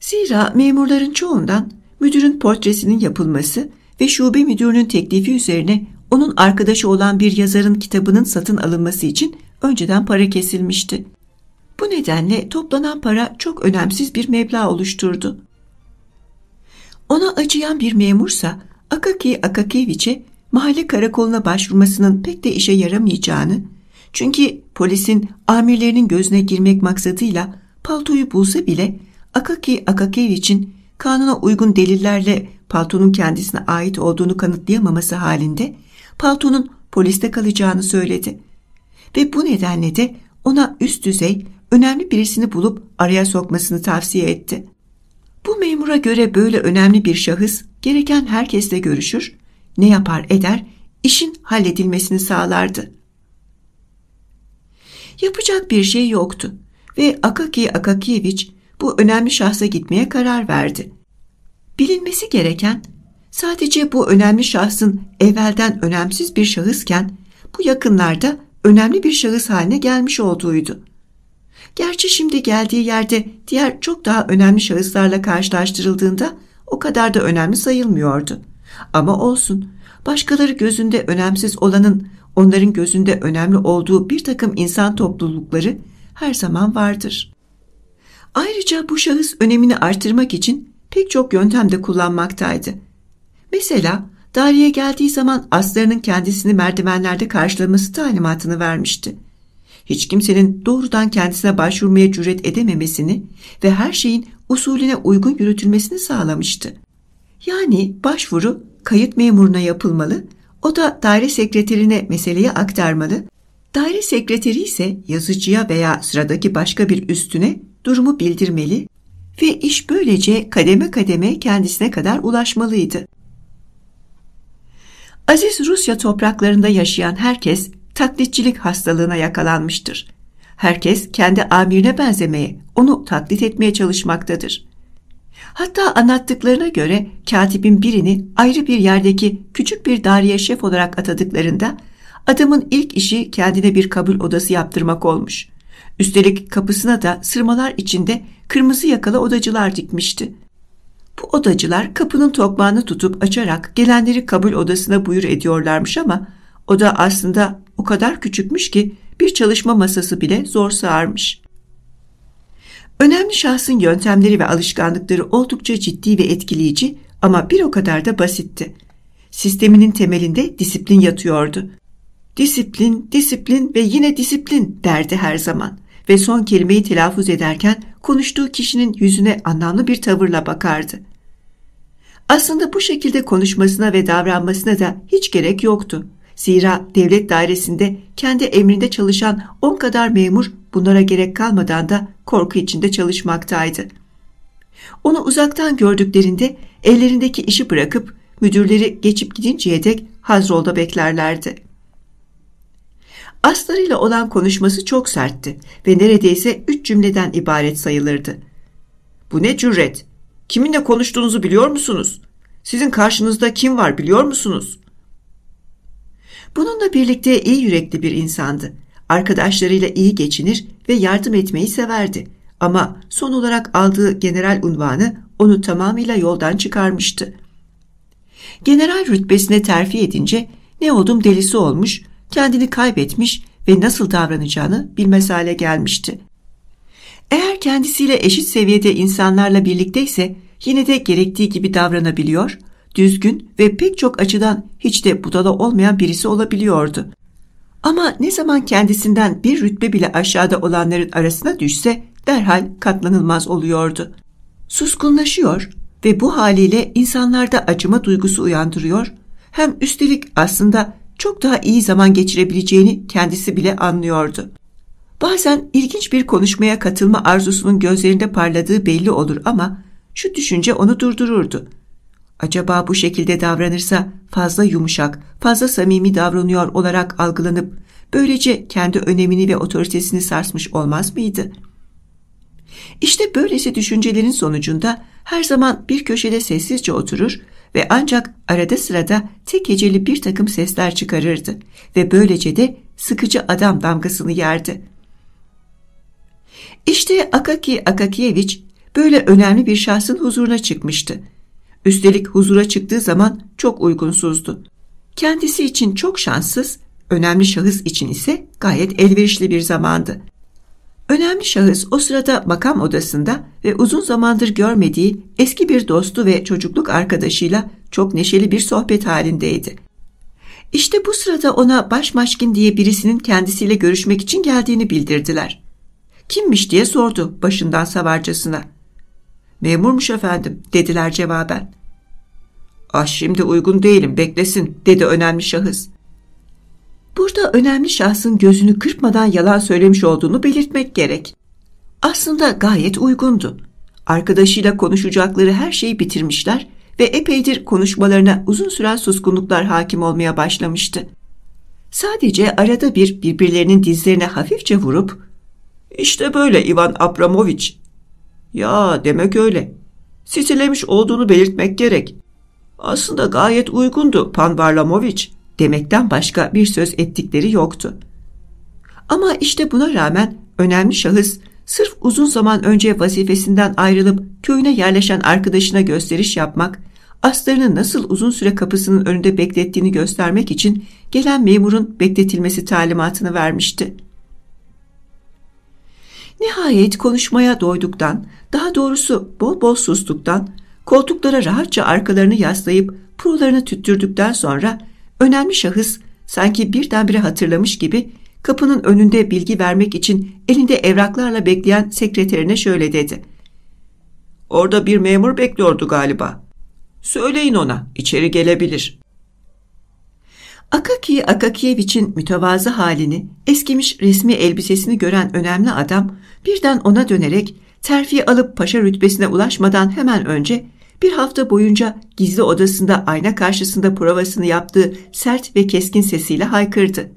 Zira memurların çoğundan müdürün portresinin yapılması ve şube müdürünün teklifi üzerine onun arkadaşı olan bir yazarın kitabının satın alınması için önceden para kesilmişti. Bu nedenle toplanan para çok önemsiz bir meblağ oluşturdu. Ona acıyan bir memursa Akakiy Akakiyeviç'e mahalle karakoluna başvurmasının pek de işe yaramayacağını, çünkü polisin amirlerinin gözüne girmek maksadıyla paltoyu bulsa bile Akakiy Akakiyeviç'in kanuna uygun delillerle paltonun kendisine ait olduğunu kanıtlayamaması halinde paltonun poliste kalacağını söyledi ve bu nedenle de ona üst düzey, önemli birisini bulup araya sokmasını tavsiye etti. Bu memura göre böyle önemli bir şahıs gereken herkesle görüşür, ne yapar eder, işin halledilmesini sağlardı. Yapacak bir şey yoktu ve Akakiy Akakiyeviç bu önemli şahsa gitmeye karar verdi. Bilinmesi gereken, sadece bu önemli şahsın evvelden önemsiz bir şahısken bu yakınlarda önemli bir şahıs haline gelmiş olduğuydu. Gerçi şimdi geldiği yerde diğer çok daha önemli şahıslarla karşılaştırıldığında o kadar da önemli sayılmıyordu. Ama olsun, başkaları gözünde önemsiz olanın onların gözünde önemli olduğu bir takım insan toplulukları her zaman vardır. Ayrıca bu şahıs önemini artırmak için pek çok yöntem de kullanmaktaydı. Mesela daireye geldiği zaman aslarının kendisini merdivenlerde karşılaması talimatını vermişti. Hiç kimsenin doğrudan kendisine başvurmaya cüret edememesini ve her şeyin usulüne uygun yürütülmesini sağlamıştı. Yani başvuru kayıt memuruna yapılmalı, o da daire sekreterine meseleyi aktarmalı, daire sekreteri ise yazıcıya veya sıradaki başka bir üstüne durumu bildirmeli ve iş böylece kademe kademe kendisine kadar ulaşmalıydı. Aziz Rusya topraklarında yaşayan herkes taklitçilik hastalığına yakalanmıştır. Herkes kendi amirine benzemeye, onu taklit etmeye çalışmaktadır. Hatta anlattıklarına göre katibin birini ayrı bir yerdeki küçük bir daireye şef olarak atadıklarında Adamın ilk işi kendine bir kabul odası yaptırmak olmuş. Üstelik kapısına da sırmalar içinde kırmızı yakalı odacılar dikmişti. Bu odacılar kapının tokmağını tutup açarak gelenleri kabul odasına buyur ediyorlarmış ama oda aslında o kadar küçükmüş ki bir çalışma masası bile zor sığarmış. Önemli şahsın yöntemleri ve alışkanlıkları oldukça ciddi ve etkileyici ama bir o kadar da basitti. Sisteminin temelinde disiplin yatıyordu. Disiplin, disiplin ve yine disiplin derdi her zaman ve son kelimeyi telaffuz ederken konuştuğu kişinin yüzüne anlamlı bir tavırla bakardı. Aslında bu şekilde konuşmasına ve davranmasına da hiç gerek yoktu. Zira devlet dairesinde kendi emrinde çalışan 10 kadar memur bunlara gerek kalmadan da korku içinde çalışmaktaydı. Onu uzaktan gördüklerinde ellerindeki işi bırakıp müdürleri geçip gidinceye dek hazrolda beklerlerdi. Aslarıyla olan konuşması çok sertti ve neredeyse 3 cümleden ibaret sayılırdı. "Bu ne cüret? Kiminle konuştuğunuzu biliyor musunuz? Sizin karşınızda kim var biliyor musunuz?" Bununla birlikte iyi yürekli bir insandı. Arkadaşlarıyla iyi geçinir ve yardım etmeyi severdi. Ama son olarak aldığı general unvanı onu tamamıyla yoldan çıkarmıştı. General rütbesine terfi edince ne oldum delisi olmuş, kendini kaybetmiş ve nasıl davranacağını bilmez hale gelmişti. Eğer kendisiyle eşit seviyede insanlarla birlikteyse yine de gerektiği gibi davranabiliyor, düzgün ve pek çok açıdan hiç de budala olmayan birisi olabiliyordu. Ama ne zaman kendisinden bir rütbe bile aşağıda olanların arasına düşse derhal katlanılmaz oluyordu. Suskunlaşıyor ve bu haliyle insanlarda acıma duygusu uyandırıyor, hem üstelik aslında çok daha iyi zaman geçirebileceğini kendisi bile anlıyordu. Bazen ilginç bir konuşmaya katılma arzusunun gözlerinde parladığı belli olur ama şu düşünce onu durdururdu. Acaba bu şekilde davranırsa fazla yumuşak, fazla samimi davranıyor olarak algılanıp böylece kendi önemini ve otoritesini sarsmış olmaz mıydı? İşte böylesi düşüncelerin sonucunda her zaman bir köşede sessizce oturur ve ancak arada sırada tek heceli bir takım sesler çıkarırdı ve böylece de sıkıcı adam damgasını yerdi. İşte Akaki Akakiyeviç böyle önemli bir şahsın huzuruna çıkmıştı. Üstelik huzura çıktığı zaman çok uygunsuzdu. Kendisi için çok şanssız, önemli şahıs için ise gayet elverişli bir zamandı. Önemli şahıs o sırada makam odasında ve uzun zamandır görmediği eski bir dostu ve çocukluk arkadaşıyla çok neşeli bir sohbet halindeydi. İşte bu sırada ona Başmaşkin diye birisinin kendisiyle görüşmek için geldiğini bildirdiler. "Kimmiş?" diye sordu başından savarcasına. "Memurmuş efendim," dediler cevaben. "Ah, şimdi uygun değilim, beklesin," dedi önemli şahıs. Burada önemli şahsın gözünü kırpmadan yalan söylemiş olduğunu belirtmek gerek. Aslında gayet uygundu. Arkadaşıyla konuşacakları her şeyi bitirmişler ve epeydir konuşmalarına uzun süren suskunluklar hakim olmaya başlamıştı. Sadece arada bir birbirlerinin dizlerine hafifçe vurup "İşte böyle Ivan Abramoviç. Ya demek öyle. Sitelemiş olduğunu belirtmek gerek. Aslında gayet uygundu Pan Varlamoviç." demekten başka bir söz ettikleri yoktu. Ama işte buna rağmen önemli şahıs sırf uzun zaman önce vazifesinden ayrılıp köyüne yerleşen arkadaşına gösteriş yapmak, aslarını nasıl uzun süre kapısının önünde beklettiğini göstermek için gelen memurun bekletilmesi talimatını vermişti. Nihayet konuşmaya doyduktan, daha doğrusu bol bol sustuktan, koltuklara rahatça arkalarını yaslayıp pullarını tüttürdükten sonra önemli şahıs sanki birdenbire hatırlamış gibi kapının önünde bilgi vermek için elinde evraklarla bekleyen sekreterine şöyle dedi. "Orada bir memur bekliyordu galiba. Söyleyin ona, içeri gelebilir." Akaki Akakiyeviç'in mütevazı halini, eskimiş resmi elbisesini gören önemli adam birden ona dönerek terfi alıp paşa rütbesine ulaşmadan hemen önce bir hafta boyunca gizli odasında ayna karşısında provasını yaptığı sert ve keskin sesiyle haykırdı.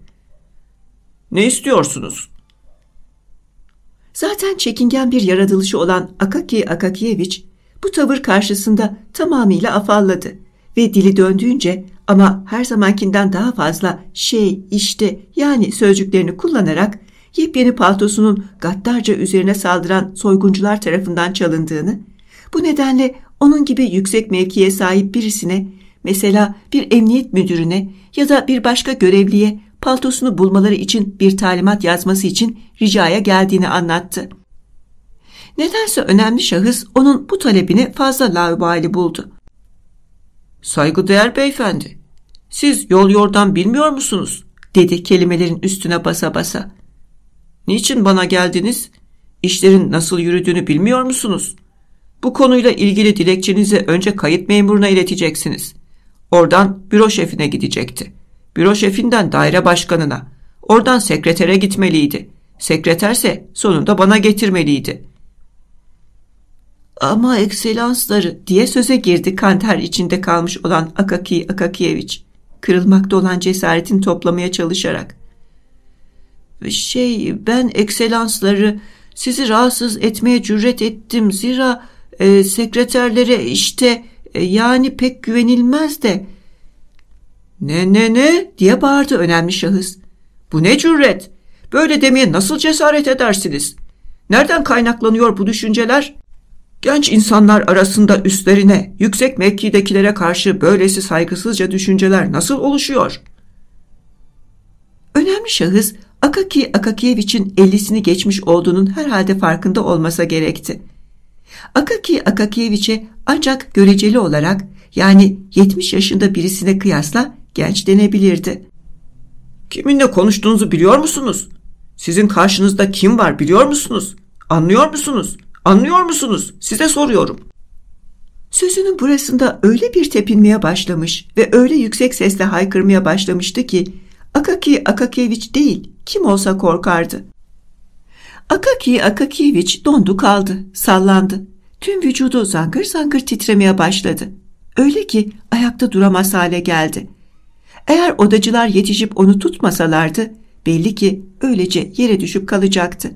"Ne istiyorsunuz?" Zaten çekingen bir yaratılışı olan Akaki Akakiyeviç bu tavır karşısında tamamıyla afalladı ve dili döndüğünce ama her zamankinden daha fazla şey, işte, yani sözcüklerini kullanarak yepyeni paltosunun gaddarca üzerine saldıran soyguncular tarafından çalındığını, bu nedenle onun gibi yüksek mevkiye sahip birisine, mesela bir emniyet müdürüne ya da bir başka görevliye paltosunu bulmaları için bir talimat yazması için ricaya geldiğini anlattı. Nedense önemli şahıs onun bu talebini fazla laubali buldu. "Saygıdeğer beyefendi, siz yol yordan bilmiyor musunuz?" dedi kelimelerin üstüne basa basa. "Niçin bana geldiniz? İşlerin nasıl yürüdüğünü bilmiyor musunuz? Bu konuyla ilgili dilekçenizi önce kayıt memuruna ileteceksiniz. Oradan büro şefine gidecekti. Büro şefinden daire başkanına. Oradan sekretere gitmeliydi. Sekreterse sonunda bana getirmeliydi." "Ama ekselansları," diye söze girdi kanter içinde kalmış olan Akaki Akakiyeviç, kırılmakta olan cesaretini toplamaya çalışarak. "Ben ekselansları sizi rahatsız etmeye cüret ettim. Zira sekreterlere işte yani pek güvenilmez de." Ne diye bağırdı önemli şahıs. "Bu ne cüret? Böyle demeye nasıl cesaret edersiniz? Nereden kaynaklanıyor bu düşünceler? Genç insanlar arasında üstlerine, yüksek mevkidekilere karşı böylesi saygısızca düşünceler nasıl oluşuyor?" Önemli şahıs Akaki Akakiyeviç'in 50'sini geçmiş olduğunun herhalde farkında olmasa gerekti. Akaki Akakiyeviç'e ancak göreceli olarak, yani 70 yaşında birisine kıyasla genç denebilirdi. "Kiminle konuştuğunuzu biliyor musunuz? Sizin karşınızda kim var biliyor musunuz? Anlıyor musunuz? Anlıyor musunuz? Size soruyorum." Sözünün burasında öyle bir tepinmeye başlamış ve öyle yüksek sesle haykırmaya başlamıştı ki Akaki Akakiyeviç değil, kim olsa korkardı. Akaki Akakiyeviç dondu kaldı, sallandı. Tüm vücudu zangır zangır titremeye başladı. Öyle ki ayakta duramaz hale geldi. Eğer odacılar yetişip onu tutmasalardı, belli ki öylece yere düşüp kalacaktı.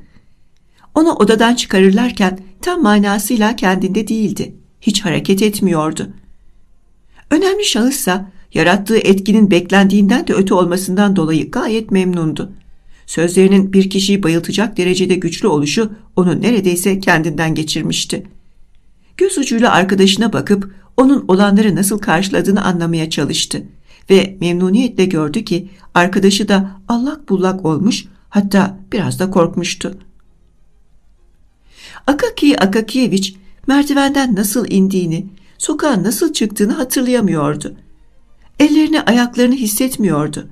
Onu odadan çıkarırlarken tam manasıyla kendinde değildi. Hiç hareket etmiyordu. Önemli şahıssa yarattığı etkinin beklendiğinden de öte olmasından dolayı gayet memnundu. Sözlerinin bir kişiyi bayıltacak derecede güçlü oluşu onu neredeyse kendinden geçirmişti. Göz ucuyla arkadaşına bakıp onun olanları nasıl karşıladığını anlamaya çalıştı ve memnuniyetle gördü ki arkadaşı da allak bullak olmuş, hatta biraz da korkmuştu. Akaki Akakiyeviç merdivenden nasıl indiğini, sokağa nasıl çıktığını hatırlayamıyordu. Ellerini ayaklarını hissetmiyordu.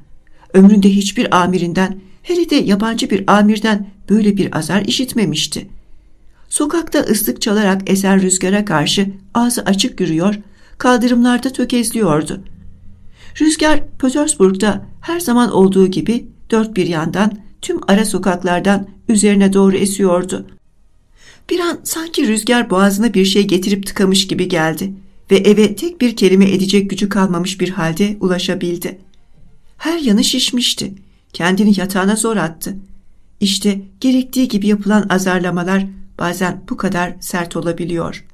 Ömründe hiçbir amirinden, hele de yabancı bir amirden böyle bir azar işitmemişti. Sokakta ıslık çalarak esen rüzgara karşı ağzı açık yürüyor, kaldırımlarda tökezliyordu. Rüzgar Petersburg'da her zaman olduğu gibi dört bir yandan tüm ara sokaklardan üzerine doğru esiyordu. Bir an sanki rüzgar boğazına bir şey getirip tıkamış gibi geldi ve eve tek bir kelime edecek gücü kalmamış bir halde ulaşabildi. Her yanı şişmişti. Kendini yatağına zor attı. İşte gerektiği gibi yapılan azarlamalar bazen bu kadar sert olabiliyor.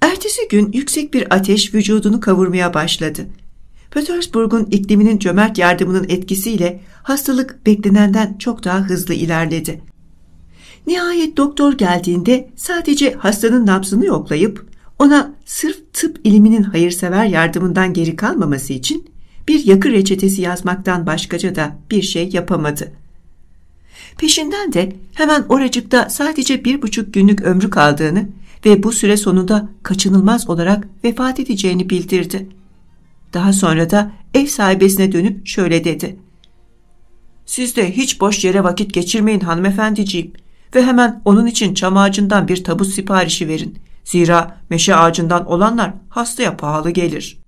Ertesi gün yüksek bir ateş vücudunu kavurmaya başladı. Petersburg'un ikliminin cömert yardımının etkisiyle hastalık beklenenden çok daha hızlı ilerledi. Nihayet doktor geldiğinde sadece hastanın nabzını yoklayıp ona sırf tıp iliminin hayırsever yardımından geri kalmaması için bir yakı reçetesi yazmaktan başkaca da bir şey yapamadı. Peşinden de hemen oracıkta sadece 1,5 günlük ömrü kaldığını ve bu süre sonunda kaçınılmaz olarak vefat edeceğini bildirdi. Daha sonra da ev sahibesine dönüp şöyle dedi. "Siz de hiç boş yere vakit geçirmeyin hanımefendiciğim ve hemen onun için çam ağacından bir tabut siparişi verin. Zira meşe ağacından olanlar hastaya pahalı gelir."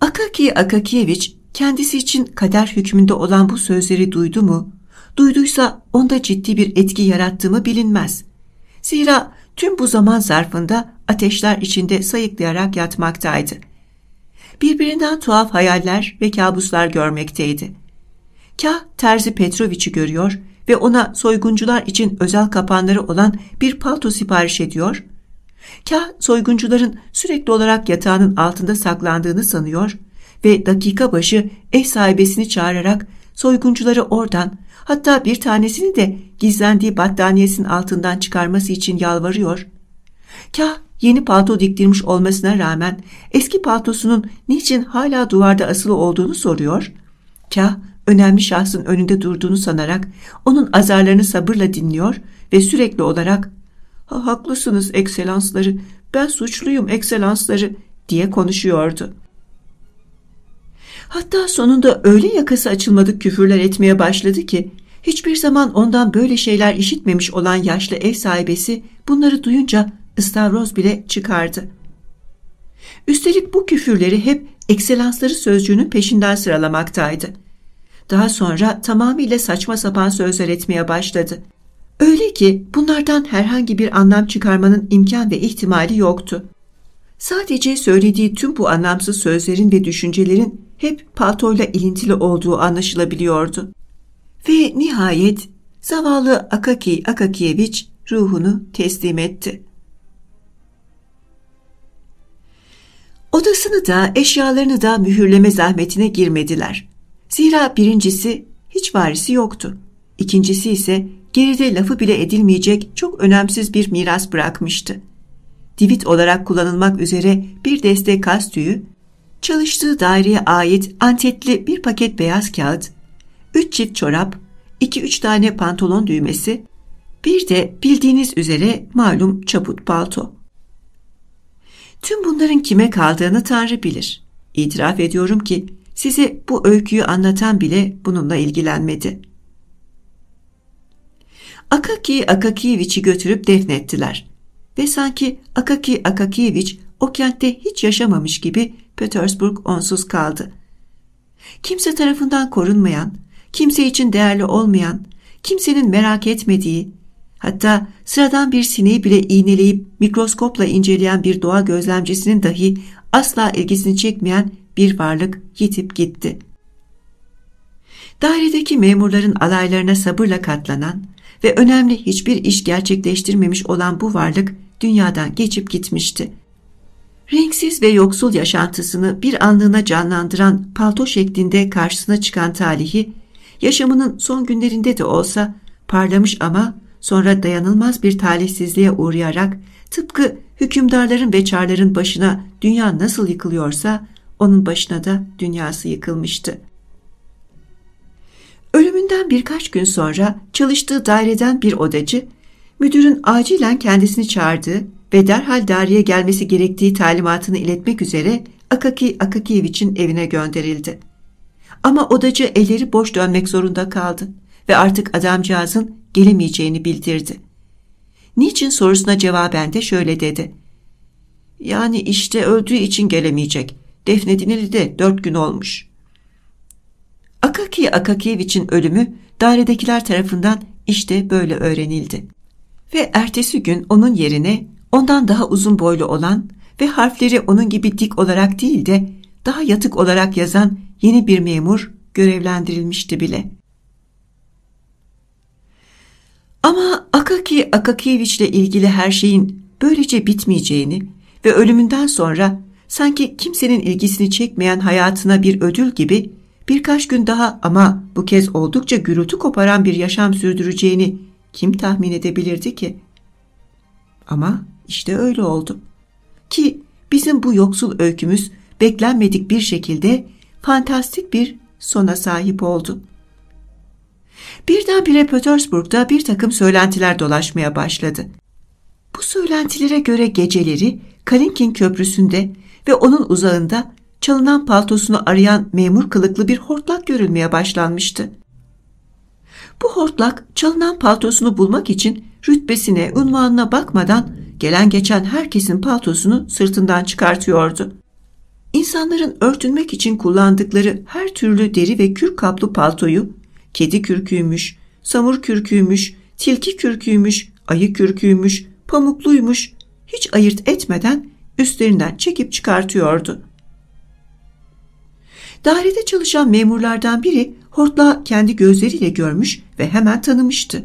Akaki Akakiyeviç kendisi için kader hükmünde olan bu sözleri duydu mu? Duyduysa onda ciddi bir etki yarattı mı bilinmez. Zira tüm bu zaman zarfında ateşler içinde sayıklayarak yatmaktaydı. Birbirinden tuhaf hayaller ve kabuslar görmekteydi. Kah Terzi Petroviç'i görüyor ve ona soyguncular için özel kapanları olan bir palto sipariş ediyor, Kâh soyguncuların sürekli olarak yatağının altında saklandığını sanıyor ve dakika başı ev sahibesini çağırarak soyguncuları oradan, hatta bir tanesini de gizlendiği battaniyesinin altından çıkarması için yalvarıyor. Kâh yeni palto diktirmiş olmasına rağmen eski paltosunun niçin hala duvarda asılı olduğunu soruyor. Kâh önemli şahsın önünde durduğunu sanarak onun azarlarını sabırla dinliyor ve sürekli olarak "Haklısınız ekselansları, ben suçluyum ekselansları" diye konuşuyordu. Hatta sonunda öyle yakası açılmadık küfürler etmeye başladı ki hiçbir zaman ondan böyle şeyler işitmemiş olan yaşlı ev sahibesi bunları duyunca ıstavroz bile çıkardı. Üstelik bu küfürleri hep ekselansları sözcüğünün peşinden sıralamaktaydı. Daha sonra tamamıyla saçma sapan sözler etmeye başladı. Öyle ki bunlardan herhangi bir anlam çıkarmanın imkan ve ihtimali yoktu. Sadece söylediği tüm bu anlamsız sözlerin ve düşüncelerin hep paltoyla ilintili olduğu anlaşılabiliyordu. Ve nihayet zavallı Akaki Akakiyeviç ruhunu teslim etti. Odasını da eşyalarını da mühürleme zahmetine girmediler. Zira birincisi hiç varisi yoktu. İkincisi ise geride lafı bile edilmeyecek çok önemsiz bir miras bırakmıştı. Divit olarak kullanılmak üzere bir deste kas tüyü, çalıştığı daireye ait antetli bir paket beyaz kağıt, 3 çift çorap, 2-3 tane pantolon düğmesi, bir de bildiğiniz üzere malum çaput palto. Tüm bunların kime kaldığını Tanrı bilir. İtiraf ediyorum ki size bu öyküyü anlatan bile bununla ilgilenmedi. Akaki Akakiyeviç'i götürüp defnettiler ve sanki Akaki Akakiyeviç o kentte hiç yaşamamış gibi Petersburg onsuz kaldı. Kimse tarafından korunmayan, kimse için değerli olmayan, kimsenin merak etmediği, hatta sıradan bir sineği bile iğneleyip mikroskopla inceleyen bir doğa gözlemcisinin dahi asla ilgisini çekmeyen bir varlık yitip gitti. Dairedeki memurların alaylarına sabırla katlanan ve önemli hiçbir iş gerçekleştirmemiş olan bu varlık dünyadan geçip gitmişti. Renksiz ve yoksul yaşantısını bir anlığına canlandıran palto şeklinde karşısına çıkan talihi, yaşamının son günlerinde de olsa parlamış ama sonra dayanılmaz bir talihsizliğe uğrayarak tıpkı hükümdarların ve çarların başına dünya nasıl yıkılıyorsa onun başına da dünyası yıkılmıştı. Ölümünden birkaç gün sonra çalıştığı daireden bir odacı, müdürün acilen kendisini çağırdığı ve derhal daireye gelmesi gerektiği talimatını iletmek üzere Akaki Akakiyeviç'in evine gönderildi. Ama odacı elleri boş dönmek zorunda kaldı ve artık adamcağızın gelemeyeceğini bildirdi. Niçin sorusuna cevaben de şöyle dedi. Yani işte öldüğü için gelemeyecek. Defnedileli de 4 gün olmuş. Akaki Akakiyeviç'in ölümü dairedekiler tarafından işte böyle öğrenildi. Ve ertesi gün onun yerine ondan daha uzun boylu olan ve harfleri onun gibi dik olarak değil de daha yatık olarak yazan yeni bir memur görevlendirilmişti bile. Ama Akaki Akakiyeviç'le ilgili her şeyin böylece bitmeyeceğini ve ölümünden sonra sanki kimsenin ilgisini çekmeyen hayatına bir ödül gibi birkaç gün daha ama bu kez oldukça gürültü koparan bir yaşam sürdüreceğini kim tahmin edebilirdi ki? Ama işte öyle oldu. Ki bizim bu yoksul öykümüz beklenmedik bir şekilde fantastik bir sona sahip oldu. Birdenbire Petersburg'da bir takım söylentiler dolaşmaya başladı. Bu söylentilere göre geceleri Kalinkin Köprüsü'nde ve onun uzağında çalınan paltosunu arayan memur kılıklı bir hortlak görülmeye başlanmıştı. Bu hortlak çalınan paltosunu bulmak için rütbesine, unvanına bakmadan gelen geçen herkesin paltosunu sırtından çıkartıyordu. İnsanların örtünmek için kullandıkları her türlü deri ve kürk kaplı paltoyu, kedi kürküymüş, samur kürküymüş, tilki kürküymüş, ayı kürküymüş, pamukluymuş hiç ayırt etmeden üstlerinden çekip çıkartıyordu. Dairede çalışan memurlardan biri hortlağı kendi gözleriyle görmüş ve hemen tanımıştı.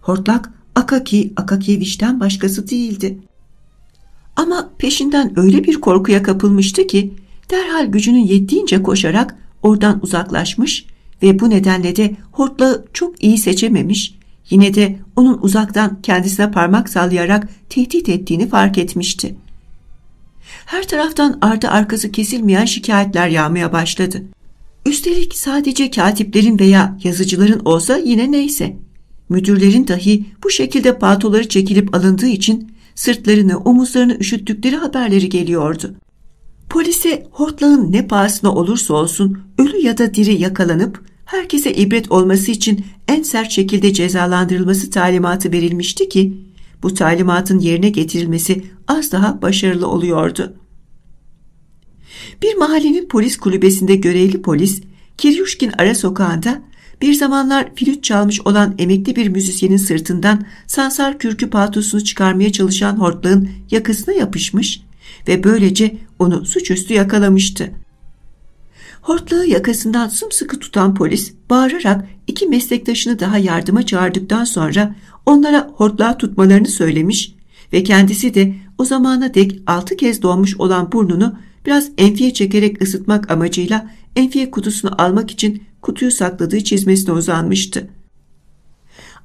Hortlak Akaki Akakiyeviç'ten başkası değildi. Ama peşinden öyle bir korkuya kapılmıştı ki derhal gücünün yettiğince koşarak oradan uzaklaşmış ve bu nedenle de hortlağı çok iyi seçememiş, yine de onun uzaktan kendisine parmak sallayarak tehdit ettiğini fark etmişti. Her taraftan ardı arkası kesilmeyen şikayetler yağmaya başladı. Üstelik sadece katiplerin veya yazıcıların olsa yine neyse. Müdürlerin dahi bu şekilde paltoları çekilip alındığı için sırtlarını, omuzlarını üşüttükleri haberleri geliyordu. Polise hortlağın ne pahasına olursa olsun ölü ya da diri yakalanıp herkese ibret olması için en sert şekilde cezalandırılması talimatı verilmişti ki bu talimatın yerine getirilmesi az daha başarılı oluyordu. Bir mahallenin polis kulübesinde görevli polis, Kiryuşkin ara sokağında bir zamanlar flüt çalmış olan emekli bir müzisyenin sırtından sansar kürkü paltosunu çıkarmaya çalışan hortlağın yakasına yapışmış ve böylece onu suçüstü yakalamıştı. Hortlağı yakasından sımsıkı tutan polis bağırarak iki meslektaşını daha yardıma çağırdıktan sonra onlara hortlağı tutmalarını söylemiş ve kendisi de o zamana dek 6 kez donmuş olan burnunu biraz enfiye çekerek ısıtmak amacıyla enfiye kutusunu almak için kutuyu sakladığı çizmesine uzanmıştı.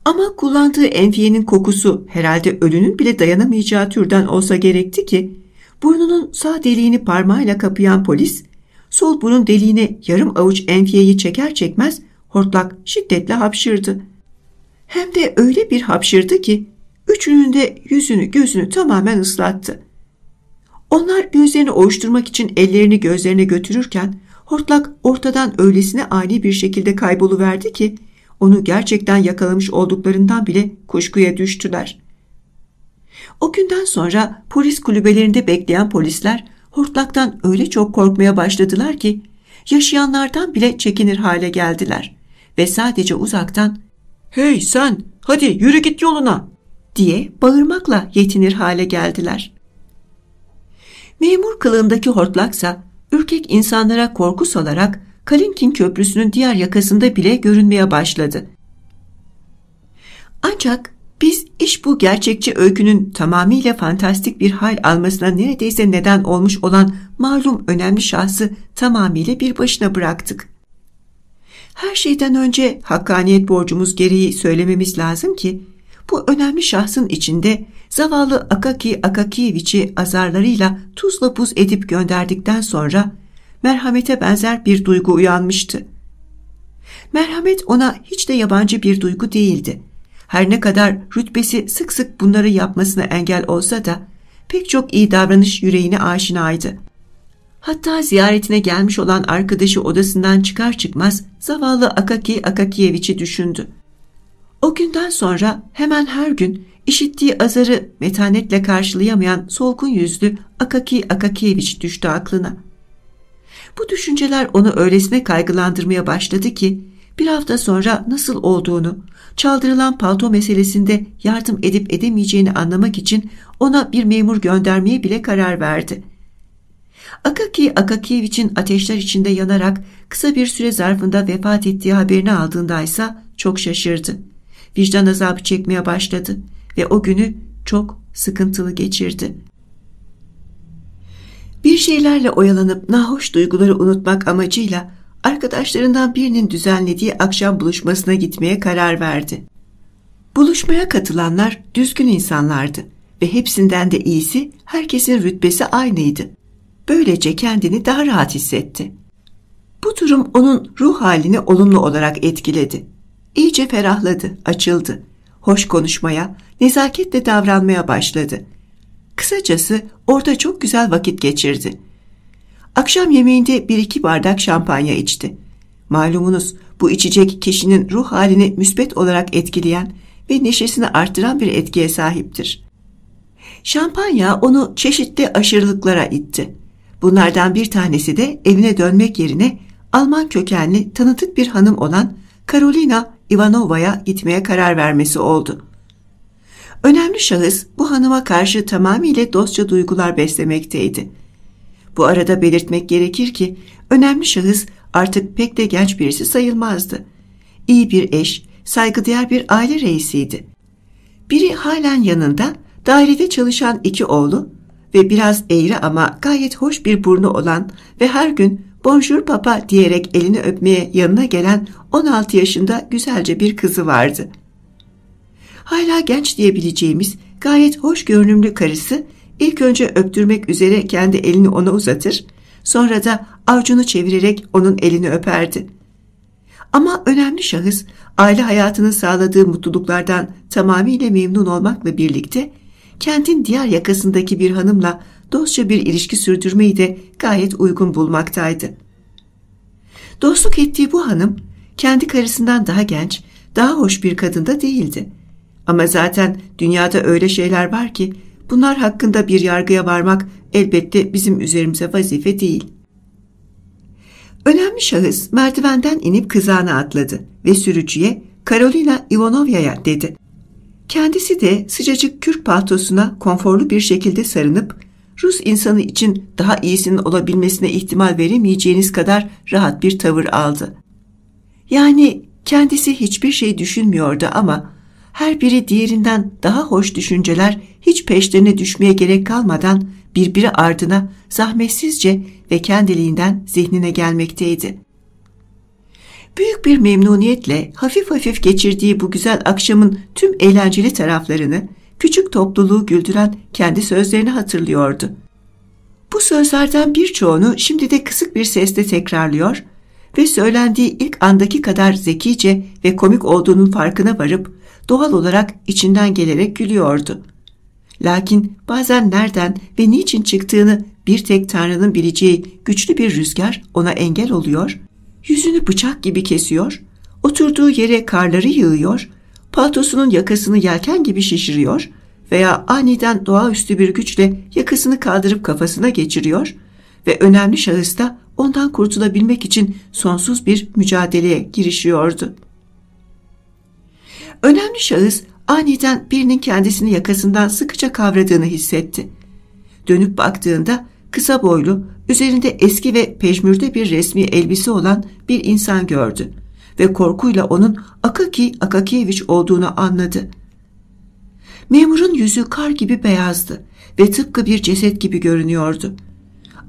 Ama kullandığı enfiyenin kokusu herhalde ölünün bile dayanamayacağı türden olsa gerekti ki burnunun sağ deliğini parmağıyla kapayan polis sol burun deliğine yarım avuç enfiyeyi çeker çekmez hortlak şiddetle hapşırdı. Hem de öyle bir hapşırdı ki üçünün de yüzünü gözünü tamamen ıslattı. Onlar gözlerini ovuşturmak için ellerini gözlerine götürürken hortlak ortadan öylesine ani bir şekilde kayboluverdi ki onu gerçekten yakalamış olduklarından bile kuşkuya düştüler. O günden sonra polis kulübelerinde bekleyen polisler hortlaktan öyle çok korkmaya başladılar ki yaşayanlardan bile çekinir hale geldiler ve sadece uzaktan "Hey sen, hadi yürü git yoluna!" diye bağırmakla yetinir hale geldiler. Memur kılığındaki hortlaksa ürkek insanlara korku salarak Kalinkin Köprüsü'nün diğer yakasında bile görünmeye başladı. Ancak biz iş bu gerçekçi öykünün tamamıyla fantastik bir hal almasına neredeyse neden olmuş olan malum önemli şahsı tamamıyla bir başına bıraktık. Her şeyden önce hakkaniyet borcumuz gereği söylememiz lazım ki bu önemli şahsın içinde zavallı Akaki Akakiyeviç'i azarlarıyla tuzla buz edip gönderdikten sonra merhamete benzer bir duygu uyanmıştı. Merhamet ona hiç de yabancı bir duygu değildi. Her ne kadar rütbesi sık sık bunları yapmasına engel olsa da pek çok iyi davranış yüreğine aşinaydı. Hatta ziyaretine gelmiş olan arkadaşı odasından çıkar çıkmaz zavallı Akaki Akakiyeviç'i düşündü. O günden sonra hemen her gün işittiği azarı metanetle karşılayamayan solgun yüzlü Akaki Akakiyeviç düştü aklına. Bu düşünceler onu öylesine kaygılandırmaya başladı ki bir hafta sonra nasıl olduğunu, çaldırılan palto meselesinde yardım edip edemeyeceğini anlamak için ona bir memur göndermeye bile karar verdi. Akaki Akakiyeviç'in ateşler içinde yanarak kısa bir süre zarfında vefat ettiği haberini aldığındaysa çok şaşırdı. Vicdan azabı çekmeye başladı ve o günü çok sıkıntılı geçirdi. Bir şeylerle oyalanıp nahoş duyguları unutmak amacıyla arkadaşlarından birinin düzenlediği akşam buluşmasına gitmeye karar verdi. Buluşmaya katılanlar düzgün insanlardı ve hepsinden de iyisi herkesin rütbesi aynıydı. Böylece kendini daha rahat hissetti. Bu durum onun ruh halini olumlu olarak etkiledi. İyice ferahladı, açıldı. Hoş konuşmaya, nezaketle davranmaya başladı. Kısacası orada çok güzel vakit geçirdi. Akşam yemeğinde 1-2 bardak şampanya içti. Malumunuz bu içecek kişinin ruh halini müsbet olarak etkileyen ve neşesini artıran bir etkiye sahiptir. Şampanya onu çeşitli aşırılıklara itti. Bunlardan bir tanesi de evine dönmek yerine Alman kökenli tanıdık bir hanım olan Karolina Ivanova'ya gitmeye karar vermesi oldu. Önemli şahıs bu hanıma karşı tamamıyla dostça duygular beslemekteydi. Bu arada belirtmek gerekir ki önemli şahıs artık pek de genç birisi sayılmazdı. İyi bir eş, saygıdeğer bir aile reisiydi. Biri halen yanında, dairede çalışan 2 oğlu, ve biraz eğri ama gayet hoş bir burnu olan ve her gün "Bonjour papa" diyerek elini öpmeye yanına gelen 16 yaşında güzelce bir kızı vardı. Hala genç diyebileceğimiz gayet hoş görünümlü karısı ilk önce öptürmek üzere kendi elini ona uzatır, sonra da avucunu çevirerek onun elini öperdi. Ama önemli şahıs aile hayatının sağladığı mutluluklardan tamamıyla memnun olmakla birlikte kentin diğer yakasındaki bir hanımla dostça bir ilişki sürdürmeyi de gayet uygun bulmaktaydı. Dostluk ettiği bu hanım kendi karısından daha genç, daha hoş bir kadın da değildi. Ama zaten dünyada öyle şeyler var ki bunlar hakkında bir yargıya varmak elbette bizim üzerimize vazife değil. Önemli şahıs merdivenden inip kızağına atladı ve sürücüye "Karolina Ivanovna'ya" dedi. Kendisi de sıcacık kürk paltosuna konforlu bir şekilde sarınıp Rus insanı için daha iyisinin olabilmesine ihtimal veremeyeceğiniz kadar rahat bir tavır aldı. Yani kendisi hiçbir şey düşünmüyordu ama her biri diğerinden daha hoş düşünceler hiç peşlerine düşmeye gerek kalmadan birbiri ardına zahmetsizce ve kendiliğinden zihnine gelmekteydi. Büyük bir memnuniyetle hafif hafif geçirdiği bu güzel akşamın tüm eğlenceli taraflarını, küçük topluluğu güldüren kendi sözlerini hatırlıyordu. Bu sözlerden birçoğunu şimdi de kısık bir sesle tekrarlıyor ve söylendiği ilk andaki kadar zekice ve komik olduğunun farkına varıp doğal olarak içinden gelerek gülüyordu. Lakin bazen nereden ve niçin çıktığını bir tek Tanrı'nın bileceği güçlü bir rüzgar ona engel oluyor, yüzünü bıçak gibi kesiyor, oturduğu yere karları yığıyor, paltosunun yakasını yelken gibi şişiriyor veya aniden doğaüstü bir güçle yakasını kaldırıp kafasına geçiriyor ve önemli şahıs da ondan kurtulabilmek için sonsuz bir mücadeleye girişiyordu. Önemli şahıs aniden birinin kendisini yakasından sıkıca kavradığını hissetti. Dönüp baktığında kısa boylu, üzerinde eski ve pejmürde bir resmi elbise olan bir insan gördü ve korkuyla onun Akaki Akakiyeviç olduğunu anladı. Memurun yüzü kar gibi beyazdı ve tıpkı bir ceset gibi görünüyordu.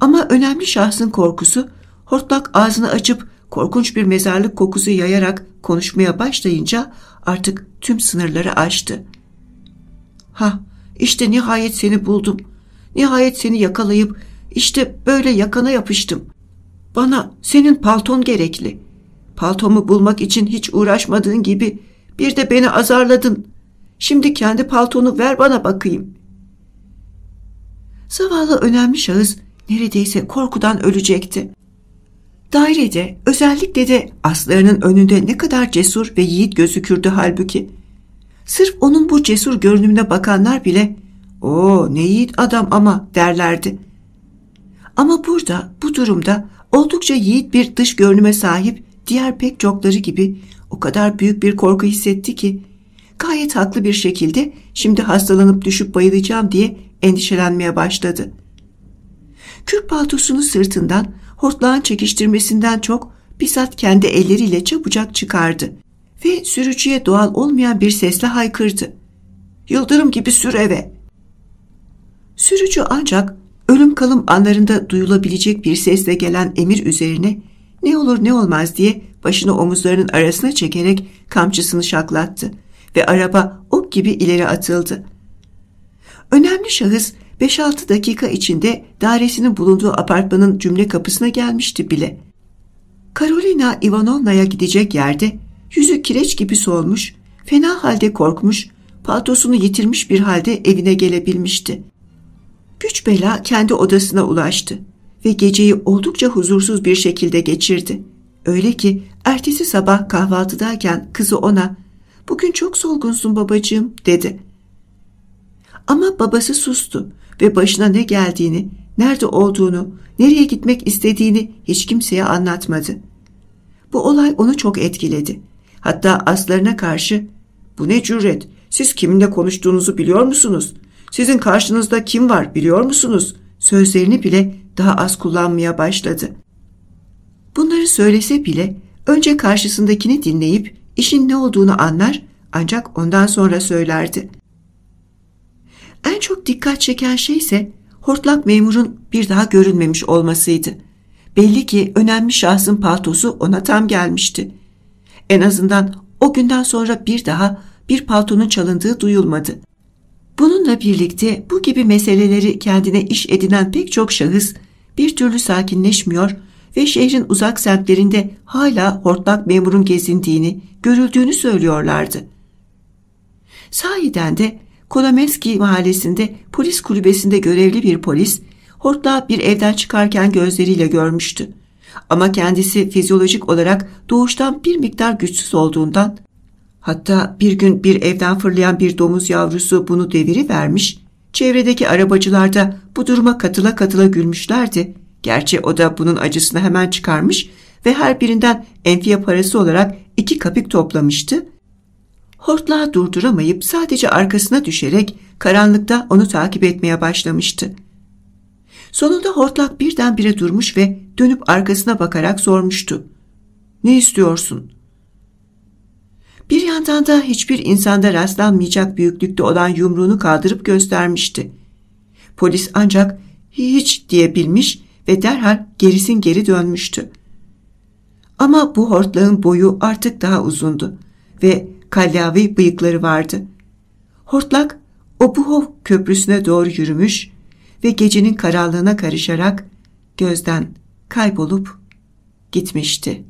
Ama önemli şahsın korkusu, hortlak ağzını açıp korkunç bir mezarlık kokusu yayarak konuşmaya başlayınca artık tüm sınırları aştı. "Ha, işte nihayet seni buldum. Nihayet seni yakalayıp işte böyle yakana yapıştım. Bana senin palton gerekli. Paltomu bulmak için hiç uğraşmadığın gibi bir de beni azarladın. Şimdi kendi paltonu ver bana bakayım." Zavallı önemli şahıs neredeyse korkudan ölecekti. Dairede, özellikle de aslarının önünde ne kadar cesur ve yiğit gözükürdü halbuki. Sırf onun bu cesur görünümüne bakanlar bile "Oo, ne yiğit adam ama" derlerdi. Ama burada, bu durumda oldukça yiğit bir dış görünüme sahip diğer pek çokları gibi o kadar büyük bir korku hissetti ki gayet haklı bir şekilde şimdi hastalanıp düşüp bayılacağım diye endişelenmeye başladı. Kürk paltosunu sırtından, hortlağın çekiştirmesinden çok bizzat kendi elleriyle çabucak çıkardı ve sürücüye doğal olmayan bir sesle haykırdı. "Yıldırım gibi sür eve." Sürücü ancak ölüm kalım anlarında duyulabilecek bir sesle gelen emir üzerine ne olur ne olmaz diye başını omuzlarının arasına çekerek kamçısını şaklattı ve araba ok gibi ileri atıldı. Önemli şahıs 5-6 dakika içinde dairesinin bulunduğu apartmanın cümle kapısına gelmişti bile. Karolina Ivanovna'ya gidecek yerde yüzü kireç gibi solmuş, fena halde korkmuş, paltosunu yitirmiş bir halde evine gelebilmişti. Güç bela kendi odasına ulaştı ve geceyi oldukça huzursuz bir şekilde geçirdi. Öyle ki ertesi sabah kahvaltıdayken kızı ona "Bugün çok solgunsun babacığım" dedi. Ama babası sustu ve başına ne geldiğini, nerede olduğunu, nereye gitmek istediğini hiç kimseye anlatmadı. Bu olay onu çok etkiledi. Hatta aslarına karşı "Bu ne cüret, siz kiminle konuştuğunuzu biliyor musunuz? Sizin karşınızda kim var biliyor musunuz?" sözlerini bile daha az kullanmaya başladı. Bunları söylese bile önce karşısındakini dinleyip işin ne olduğunu anlar, ancak ondan sonra söylerdi. En çok dikkat çeken şey ise hortlak memurun bir daha görünmemiş olmasıydı. Belli ki önemli şahsın paltosu ona tam gelmişti. En azından o günden sonra bir daha bir paltonun çalındığı duyulmadı. Bununla birlikte bu gibi meseleleri kendine iş edinen pek çok şahıs bir türlü sakinleşmiyor ve şehrin uzak semtlerinde hala hortlak memurun gezindiğini, görüldüğünü söylüyorlardı. Sahiden de Kolomenski mahallesinde polis kulübesinde görevli bir polis, hortlağı bir evden çıkarken gözleriyle görmüştü. Ama kendisi fizyolojik olarak doğuştan bir miktar güçsüz olduğundan, hatta bir gün bir evden fırlayan bir domuz yavrusu bunu devirivermiş, çevredeki arabacılar da bu duruma katıla katıla gülmüşlerdi. Gerçi o da bunun acısını hemen çıkarmış ve her birinden enfiye parası olarak 2 kapik toplamıştı. Hortlağı durduramayıp sadece arkasına düşerek karanlıkta onu takip etmeye başlamıştı. Sonunda hortlak birdenbire durmuş ve dönüp arkasına bakarak sormuştu. "Ne istiyorsun?" Bir yandan da hiçbir insanda rastlanmayacak büyüklükte olan yumruğunu kaldırıp göstermişti. Polis ancak "hiç" diyebilmiş ve derhal gerisin geri dönmüştü. Ama bu hortlağın boyu artık daha uzundu ve kallavi bıyıkları vardı. Hortlak Obuhov köprüsüne doğru yürümüş ve gecenin karanlığına karışarak gözden kaybolup gitmişti.